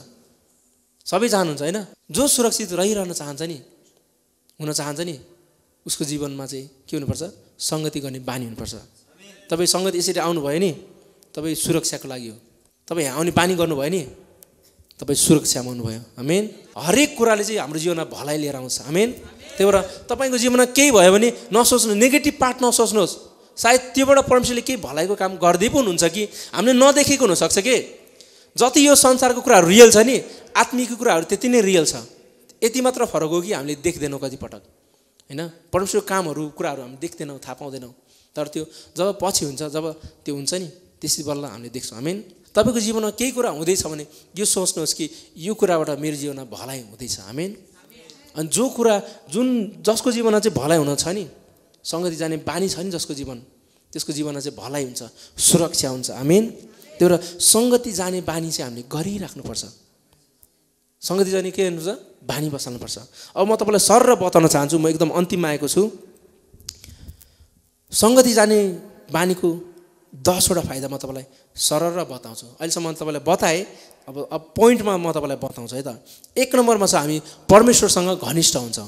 सबै चाहनुहुन्छ हैन। जो सुरक्षित रहिरहन चाहन्छ नि हुन चाहन्छ नि उसको जीवनमा चाहिँ के हुनुपर्छ संगति गर्ने बानी हुनुपर्छ। तपाईँ संगति यसरी आउनुभयो नि तपाईँ सुरक्षाको लागि हो, तपाईँ यहाँ आउने बानी गर्नुभयो नि तपाईँ सुरक्षामा हुनुभयो। आमेन। हरेक कुराले चाहिँ हाम्रो जीवनमा भलाइ लिएर आउँछ। आमेन। त्यही भएर तपाईँको जीवनमा केही भयो भने नसोच्नु, नेगेटिभ पार्ट नसोच्नुहोस्। सायद त्योबाट परमेश्वरले केही भलाइको काम गर्दै पो हुनुहुन्छ कि हामीले नदेखेको हुनसक्छ के। जति यो संसारको कुराहरू रियल छ नि आत्मिक कुराहरू त्यति नै रियल छ, यति मात्र फरक हो कि हामीले देख्दैनौँ कतिपटक हैन परमेश्वरको कामहरु कुराहरु हामी देख्दैनौ थाहा पाउँदैनौ तर त्यो जब पछि हुन्छ जब त्यो हुन्छ नि त्यसै बल्ल हामीले देख्छौं। आमेन। तपाईको जीवनमा केही कुरा हुँदैछ भने यो सोच्नुहोस् कि यो कुराबाट मेरो जीवनमा भलाइ हुँदैछ। आमेन। अनि जो कुरा जुन जसको जीवनमा चाहिँ भलाइ हुन छ नि संगति जाने बानी छ नि जसको जीवन त्यसको जीवनमा चाहिँ भलाइ हुन्छ सुरक्षा हुन्छ। आमेन। त्यो र संगति जाने बानी चाहिँ हामीले गरिराख्नु पर्छ। संगति जाने के हुन्छ बानी बसाल्नु पर्छ। अब म तपाईलाई सर र बताउन चाहन्छु म एकदम अन्तिममा आएको छु। संगति जाने बानीको दसवटा फाइदा म तपाईलाई सरल र बताउँछु। अहिलेसम्म मैले तपाईलाई बताएँ अब अब पोइन्टमा म तपाईलाई बताउँछु है त। एक नम्बरमा छ हामी परमेश्वरसँग घनिष्ठ हुन्छौँ।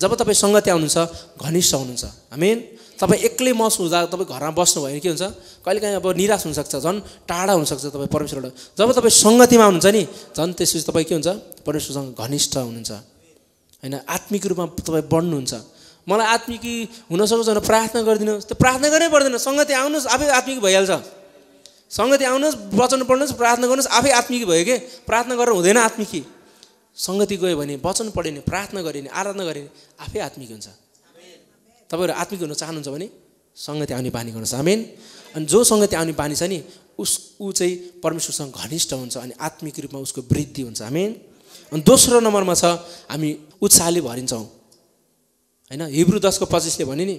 जब तपाईँ संगति आउनुहुन्छ घनिष्ठ हुनुहुन्छ। आमेन। तपाईँ एक्लै महसुस हुँदा तपाईँ घरमा बस्नु भयो भने के हुन्छ कहिलेकाहीँ अब निराश हुनसक्छ झन् टाढा हुनसक्छ तपाईँ परमेश्वरबाट। जब तपाईँ संगतिमा हुनुहुन्छ नि झन् त्यसपछि तपाईँ के हुन्छ परमेश्वरसँग घनिष्ठ हुनुहुन्छ हैन आत्मिक रूपमा तपाईँ बढ्नुहुन्छ। मलाई आत्मिकी हुन सक्छ भने प्रार्थना गरिदिनुहोस् त्यो प्रार्थना गर्नै पर्दैन संगति आउनुहोस् आफै आत्मिक भइहाल्छ। संगति आउनुहोस् वचन पढ्नुहोस् प्रार्थना गर्नुहोस् आफै आत्मिक भयो के प्रार्थना गरेर हुँदैन आत्मिकी। संगति गयो भने वचन पढिने प्रार्थना गरिने आराधना गरिने आफै आत्मिक हुन्छ। तपाईहरु आत्मिक हुन चाहनुहुन्छ भने संगति आउने बानी गर्नुहोस्। आमेन। अनि जो संगति आउने बानी छ नि उस ऊ चाहिँ परमेश्वरसँग घनिष्ठ हुन्छ अनि आत्मिक रूपमा उसको वृद्धि हुन्छ। आमेन। अनि दोस्रो नम्बरमा छ हामी उत्साहले भरिन्छौँ हैन। हिब्रू दस को पच्चीस ले भन्यो नि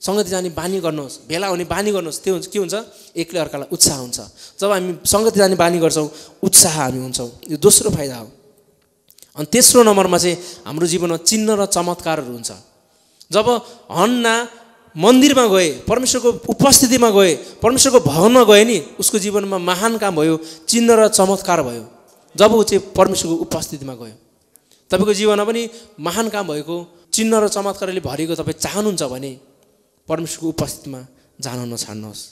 संगति जाने बानी गर्नुहोस् भेला हुने बानी गर्नुहोस्। त्यो हुन्छ के हुन्छ एकले अर्कालाई उत्साह हुन्छ। जब हामी संगति जाने बानी गर्छौँ उत्साह हामी हुन्छौँ। यो दोस्रो फाइदा हो। अनि तेस्रो नम्बरमा चाहिँ हाम्रो जीवनमा चिन्ह र चमत्कारहरू हुन्छ। जब हन्ना मन्दिरमा गए परमेश्वरको उपस्थितिमा गए परमेश्वरको भवनमा गए नि उसको जीवनमा महान काम भयो चिन्ह र चमत्कार भयो। जब ऊ चाहिँ परमेश्वरको उपस्थितिमा गयो तपाईको जीवनमा पनि महान काम भएको चिन्ह र चमत्कारले भरिएको तपाईँ चाहनुहुन्छ भने परमेश्वरको उपस्थितिमा जान नछाड्नुहोस्।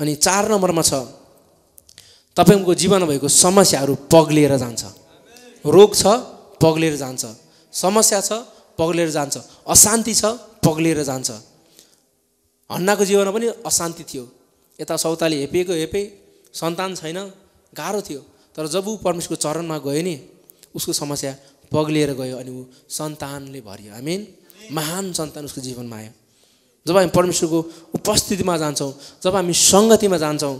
अनि चार नम्बरमा छ तपाईको जीवनमा भएको समस्याहरू पग्लिएर जान्छ। रोग छ पग्लिएर जान्छ समस्या छ पग्लिएर जान्छ अशान्ति छ पग्लिएर जान्छ। हन्नाको जीवनमा पनि अशान्ति थियो यता सौताले हेपेको हेपे सन्तान छैन गाह्रो थियो तर जब ऊ परमेश्वरको चरणमा गयो नि उसको समस्या पग्लिएर गयो अनि ऊ सन्तानले भरियो। आमेन। महान सन्तान उसको जीवनमा आयो। जब हामी परमेश्वरको उपस्थितिमा जान्छौँ जब हामी संगतिमा जान्छौँ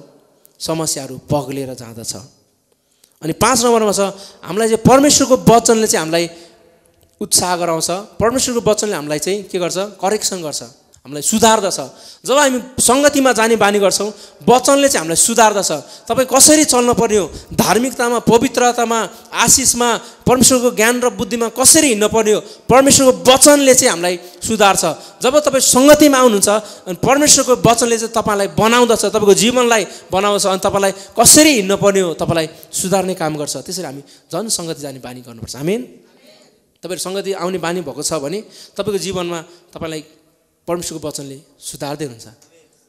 समस्याहरू पग्लिएर जाँदछ। अनि पाँच नम्बरमा छ हामीलाई चाहिँ परमेश्वरको वचनले चाहिँ हामीलाई उत्साह गराउँछ। परमेश्वरको वचनले हामीलाई चाहिँ के गर्छ करेक्सन गर्छ हामीलाई सुधार्दछ। जब हामी संगतिमा जाने बानी गर्छौँ वचनले चाहिँ हामीलाई सुधार्दछ। तपाईँ कसरी चल्न पर्ने हो धार्मिकतामा पवित्रतामा आशिषमा परमेश्वरको ज्ञान र बुद्धिमा कसरी हिँड्न पर्ने हो परमेश्वरको वचनले चाहिँ हामीलाई सुधार्छ। जब तपाईँ संगतिमा आउनुहुन्छ अनि परमेश्वरको वचनले चाहिँ तपाईँलाई बनाउँदछ तपाईँको जीवनलाई बनाउँछ अनि तपाईँलाई कसरी हिँड्न पर्ने हो तपाईँलाई सुधार्ने काम गर्छ। त्यसरी हामी झन् संगति जाने बानी गर्नुपर्छ। आमेन। तपाईँहरू संगति आउने बानी भएको छ भने तपाईँको जीवनमा तपाईँलाई परमेश्वरको वचनले सुधार्दै हुन्छ।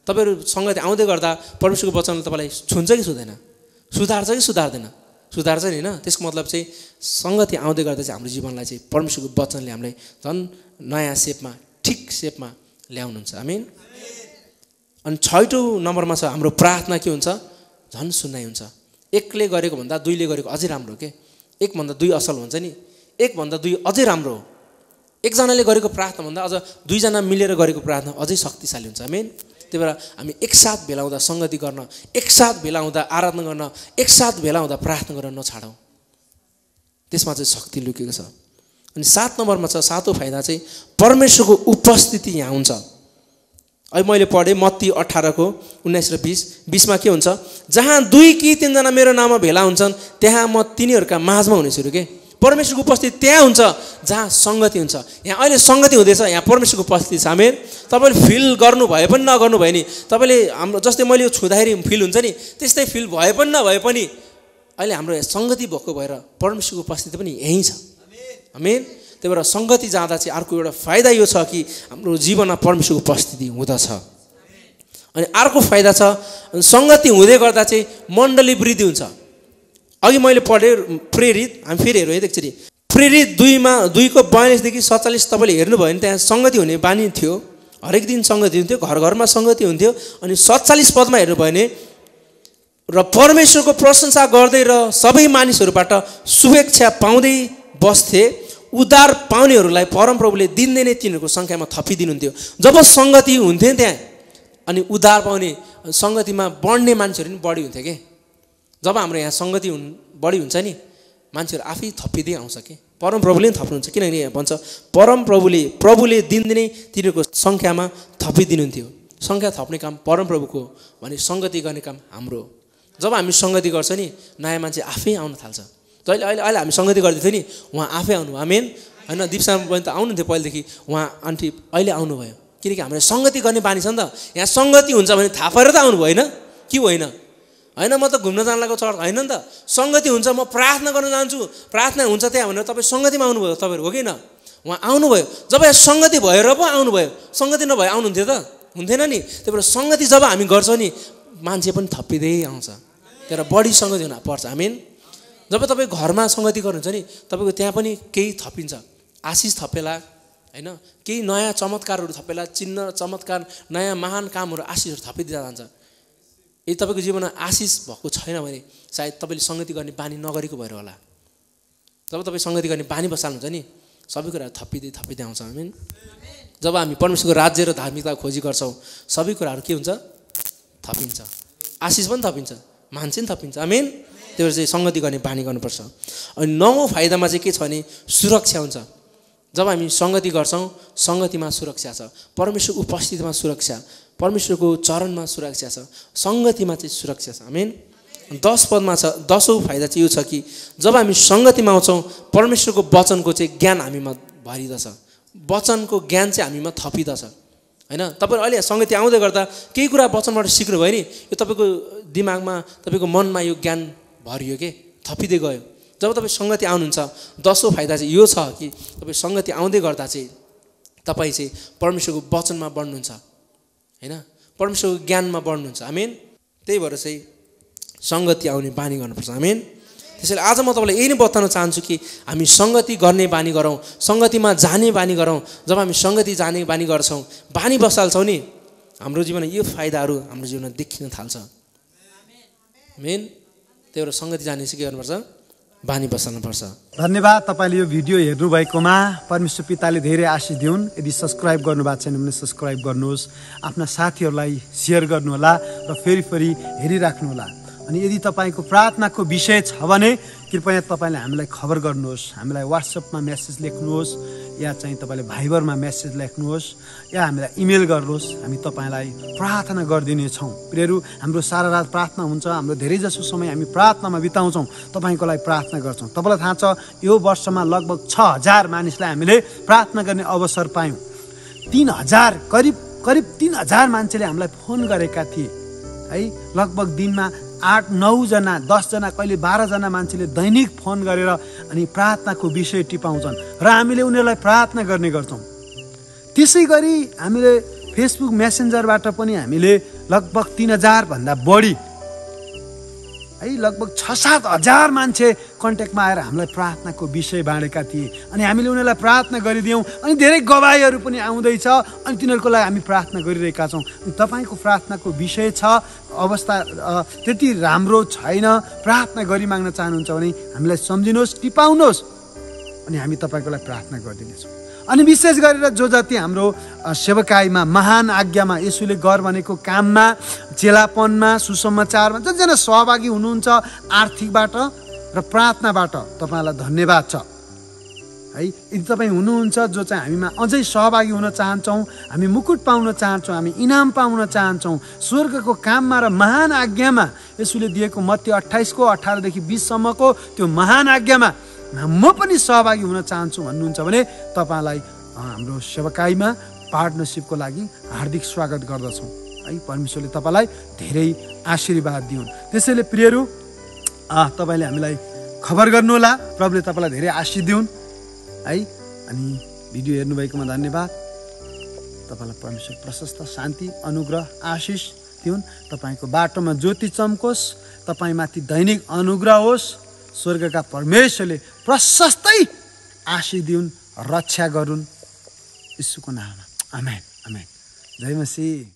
तपाईहरु संगति आउँदै गर्दा परमेश्वरको वचनले तपाईलाई छुन्छ कि छुँदैन सुधार्छ कि सुधार्दैन सुधार्छ नि हैन। त्यसको मतलब चाहिँ संगति आउँदै गर्दा चाहिँ हाम्रो जीवनलाई चाहिँ परमेश्वरको वचनले हामीलाई झन् नयाँ शेपमा ठिक शेपमा ल्याउनुहुन्छ। आमेन। अनि छैटौं नम्बरमा छ हाम्रो प्रार्थना के हुन्छ झन् सुनाइ हुन्छ। एकले गरेको भन्दा दुईले गरेको अझै राम्रो हो के एक भन्दा दुई असल हुन्छ नि एक भन्दा दुई अझै राम्रो हो। एकजनाले गरेको प्रार्थना भन्दा अझ दुईजना मिलेर गरेको प्रार्थना अझै शक्तिशाली हुन्छ। आमेन। त्यही भएर हामी एकसाथ भेला हुँदा संगति गर्न एकसाथ भेला हुँदा आराधना गर्न एकसाथ भेला हुँदा प्रार्थना गर्न नछाडौँ। त्यसमा चाहिँ शक्ति लुकेको छ। अनि सात नम्बरमा छ सातौँ फाइदा चाहिँ परमेश्वरको उपस्थिति यहाँ हुन्छ। अहिले मैले पढेँ मत्ती अठारको उन्नाइस र बिस बिसमा के हुन्छ जहाँ दुई कि तीनजना मेरो नाममा भेला हुन्छन् त्यहाँ म तिनीहरूका माझमा हुनेछु के। परमेश्वरको उपस्थिति त्यहाँ हुन्छ जहाँ संगति हुन्छ। यहाँ अहिले संगति हुँदैछ यहाँ परमेश्वरको उपस्थिति छ। आमेन। तपाईँले फिल गर्नु भए पनि नगर्नु भए नि तपाईँले हाम्रो जस्तै मैले यो छुँदाखेरि फिल हुन्छ नि त्यस्तै फिल भए पनि नभए पनि अहिले हाम्रो संगति भएको भएर परमेश्वरको उपस्थिति पनि यहीँ छ। आमेन। त्यही भएर संगति जाँदा चाहिँ अर्को एउटा फाइदा यो छ कि हाम्रो जीवनमा परमेश्वरको उपस्थिति हुँदछ। अनि अर्को फाइदा छ संगति हुँदै गर्दा चाहिँ मण्डली वृद्धि हुन्छ। अघि मैले पढेँ प्रेरित हामी फेरि हेरौँ है एकचोटि प्रेरित दुईमा दुईको बयालिसदेखि सत्तालिस तपाईँले हेर्नुभयो भने त्यहाँ संगति हुने बानी थियो हरेक दिन संगति हुन्थ्यो घर घरमा संगति हुन्थ्यो। अनि सत्तालिस पदमा हेर्नुभयो भने र परमेश्वरको प्रशंसा गर्दै र सबै मानिसहरूबाट शुभेच्छा पाउँदै बस्थे उदार पाउनेहरूलाई परमप्रभुले दिनदिनै तिनीहरूको संख्यामा थपिदिनुहुन्थ्यो। जब संगति हुन्थे त्यहाँ अनि उदार पाउने संगतिमा बढ्ने मान्छेहरू पनि बढी हुन्थे के। जब हाम्रो यहाँ संगति हुन बढी हुन्छ नि मान्छेहरू आफै थपिदै आउँछ के। परमप्रभुले पनि थप्नुहुन्छ किनभने यहाँ भन्छ परमप्रभुले प्रभुले दिनदिनै तिनीहरूको संख्यामा थपिदिनुहुन्थ्यो। संख्या थप्ने काम परमप्रभुको भने संगति गर्ने काम हाम्रो। जब हामी संगति गर्छ नि नयाँ मान्छे आफै आउन थाल्छ। जहिले अहिले अहिले हामी संगति गर्दैथ्यौँ नि उहाँ आफै आउनु आमेन हैन। दीपसामा पनि त आउनुहुन्थ्यो पहिलेदेखि, उहाँ आन्टी अहिले आउनुभयो किनकि हामीले संगति गर्ने बानी छ नि त। यहाँ संगति हुन्छ भने थाहा पाएर त आउनुभयो होइन कि होइन होइन म त घुम्न जान लागेको चर्च होइन नि त। संगति हुन्छ म प्रार्थना गर्न जान्छु, प्रार्थना हुन्छ त्यहाँ भनेर तपाईँ संगतिमा आउनुभयो तपाईँहरू हो कि न। उहाँ आउनुभयो जब यहाँ संगति भएर पो आउनुभयो, संगति नभए आउनुहुन्थ्यो त हुन्थेन नि। त्यही भएर संगति जब हामी गर्छौँ नि मान्छे पनि थपिँदै आउँछ। तर बढी संगति हुन पर्छ आमेन। जब तपाईँ घरमा संगति गर्नुहुन्छ नि तपाईँको त्यहाँ पनि केही थपिन्छ, आशिष थपेला हैन, केही नयाँ चमत्कारहरू थपेला, चिन्ह चमत्कार नयाँ महान कामहरू आशिषहरू थपिँदै जान्छ। यदि तपाईँको जीवनमा आशिष भएको छैन भने सायद तपाईँले संगति गर्ने बानी नगरेको भएर होला। जब तपाईँ संगति गर्ने बानी बसाल्नुहुन्छ नि सबै कुरा थपिँदै थपिँदै आउँछ आमेन। जब हामी परमेश्वरको राज्य र धार्मिकताको खोजी गर्छौँ सबै कुराहरू के हुन्छ थपिन्छ, आशिष पनि थपिन्छ, मान्छे पनि थपिन्छ आमेन। त्यो चाहिँ संगति गर्ने बानी गर्नुपर्छ। अनि नौ फाइदामा चाहिँ के छ भने सुरक्षा हुन्छ। जब हामी संगति गर्छौँ संगतिमा सुरक्षा छ, परमेश्वरको उपस्थितिमा सुरक्षा, परमेश्वरको चरणमा सुरक्षा छ, संगतिमा चाहिँ सुरक्षा छ आमेन। दस पदमा छ दसौँ फाइदा चाहिँ यो छ कि जब हामी संगतिमा आउँछौँ परमेश्वरको वचनको चाहिँ ज्ञान हामीमा भरिदछ, वचनको ज्ञान चाहिँ हामीमा थपिदछ हैन। तपाईँ अहिले संगति आउँदै गर्दा केही कुरा वचनबाट सिक्नुभयो नि, यो तपाईँको दिमागमा तपाईँको मनमा यो ज्ञान भरियो के, थपिँदै गयो। जब तपाईँ संगति आउनुहुन्छ दसौँ फाइदा चाहिँ यो छ कि तपाईँ संगति आउँदै गर्दा चाहिँ तपाईँ चाहिँ परमेश्वरको वचनमा बढ्नुहुन्छ हैन, परमेश्वरको ज्ञानमा बढ्नुहुन्छ आमेन। त्यही भएर चाहिँ संगति आउने बानी गर्नुपर्छ आमेन। त्यसैले आज म तपाईँलाई यही नै बताउन चाहन्छु कि हामी संगति गर्ने बानी गरौँ, संगतिमा जाने बानी गरौँ। जब हामी संगति जाने बानी गर्छौँ, बानी बसाल्छौँ नि हाम्रो जीवनमा यो फाइदाहरू हाम्रो जीवनमा देखिन थाल्छ आमेन। त्यही भएर संगति जाने चाहिँ के गर्नुपर्छ बानी बसाल्नुपर्छ। धन्यवाद तपाईँले यो भिडियो हेर्नुभएकोमा। परमेश्वर पिताले धेरै आशीष दिउन्। यदि सब्सक्राइब गर्नुभएको छैन भने सब्सक्राइब गर्नुहोस्, आफ्ना साथीहरूलाई सेयर गर्नुहोला र फेरि फेरि हेरिराख्नुहोला। अनि यदि तपाईँको प्रार्थनाको विषय छ भने कृपया तपाईँले हामीलाई खबर गर्नुहोस्, हामीलाई वाट्सएपमा मेसेज लेख्नुहोस् या चाहिँ तपाईँले भाइबरमा मेसेज लेख्नुहोस् या हामीलाई इमेल गर्नुहोस्, हामी तपाईँलाई प्रार्थना गरिदिनेछौँ। प्रियहरू हाम्रो सारा रात प्रार्थना हुन्छ, हाम्रो धेरैजसो समय हामी प्रार्थनामा बिताउँछौँ, तपाईँको लागि प्रार्थना गर्छौँ। तपाईँलाई थाहा छ यो वर्षमा लगभग छ हजार मानिसलाई हामीले प्रार्थना गर्ने अवसर पायौँ। तिन हजार करिब करिब तिन हजार मान्छेले हामीलाई फोन गरेका थिए है। लगभग दिनमा आठ नौजना दसजना कहिले बाह्रजना मान्छेले दैनिक फोन गरेर अनि प्रार्थनाको विषय टिपाउँछन् र हामीले उनीहरूलाई प्रार्थना गर्ने गर्छौँ। त्यसै गरी हामीले फेसबुक मेसेन्जरबाट पनि हामीले लगभग तिन हजारभन्दा बढी है लगभग छ सात हजार मान्छे कन्ट्याक्टमा आएर हामीलाई प्रार्थनाको विषय बाँडेका थिए अनि हामीले उनीहरूलाई प्रार्थना गरिदियौँ। अनि धेरै गवाहीहरू पनि आउँदैछ अनि तिनीहरूको लागि हामी प्रार्थना गरिरहेका छौँ। तपाईँको प्रार्थनाको विषय छ, अवस्था त्यति राम्रो छैन, प्रार्थना गरी माग्न चाहनुहुन्छ भने हामीलाई सम्झिनुहोस्, टिपाउनुहोस् अनि हामी तपाईँको लागि प्रार्थना गरिदिनेछौँ। अनि विशेष गरेर जो जति हाम्रो सेवकाईमा महान आज्ञामा यसुले गर भनेको काममा, चेलापनमा, सुसमाचारमा जतिजना सहभागी हुनुहुन्छ आर्थिकबाट र प्रार्थनाबाट तपाईँलाई धन्यवाद छ है। यदि तपाईँ हुनुहुन्छ जो चाहिँ हामीमा अझै सहभागी हुन चाहन्छौँ, हामी मुकुट पाउन चाहन्छौँ, हामी इनाम पाउन चाहन्छौँ स्वर्गको काममा र महान आज्ञामा, यसुले दिएको मत्ती अट्ठाइसको अठारदेखि बिससम्मको त्यो महान आज्ञामा म पनि सहभागी हुन चाहन्छु भन्नुहुन्छ भने तपाईँलाई हाम्रो सेवकाईमा पार्टनरसिपको लागि हार्दिक स्वागत गर्दछौँ है। परमेश्वरले तपाईँलाई धेरै आशीर्वाद दिउन्। त्यसैले प्रियहरू तपाईँले हामीलाई खबर गर्नुहोला। प्रभुले तपाईँलाई धेरै आशीष दिउन् है। अनि भिडियो हेर्नुभएकोमा धन्यवाद। तपाईँलाई परमेश्वर प्रशस्त शान्ति, अनुग्रह, आशिष दिउन्। तपाईँको बाटोमा ज्योति चम्कोस्, तपाईँमाथि दैनिक अनुग्रह होस्, स्वर्गका परमेश्वरले प्रशस्तै आशीष दिउन्, रक्षा गरून्। यीशुको नाममा आमेन आमेन। जय मसीह।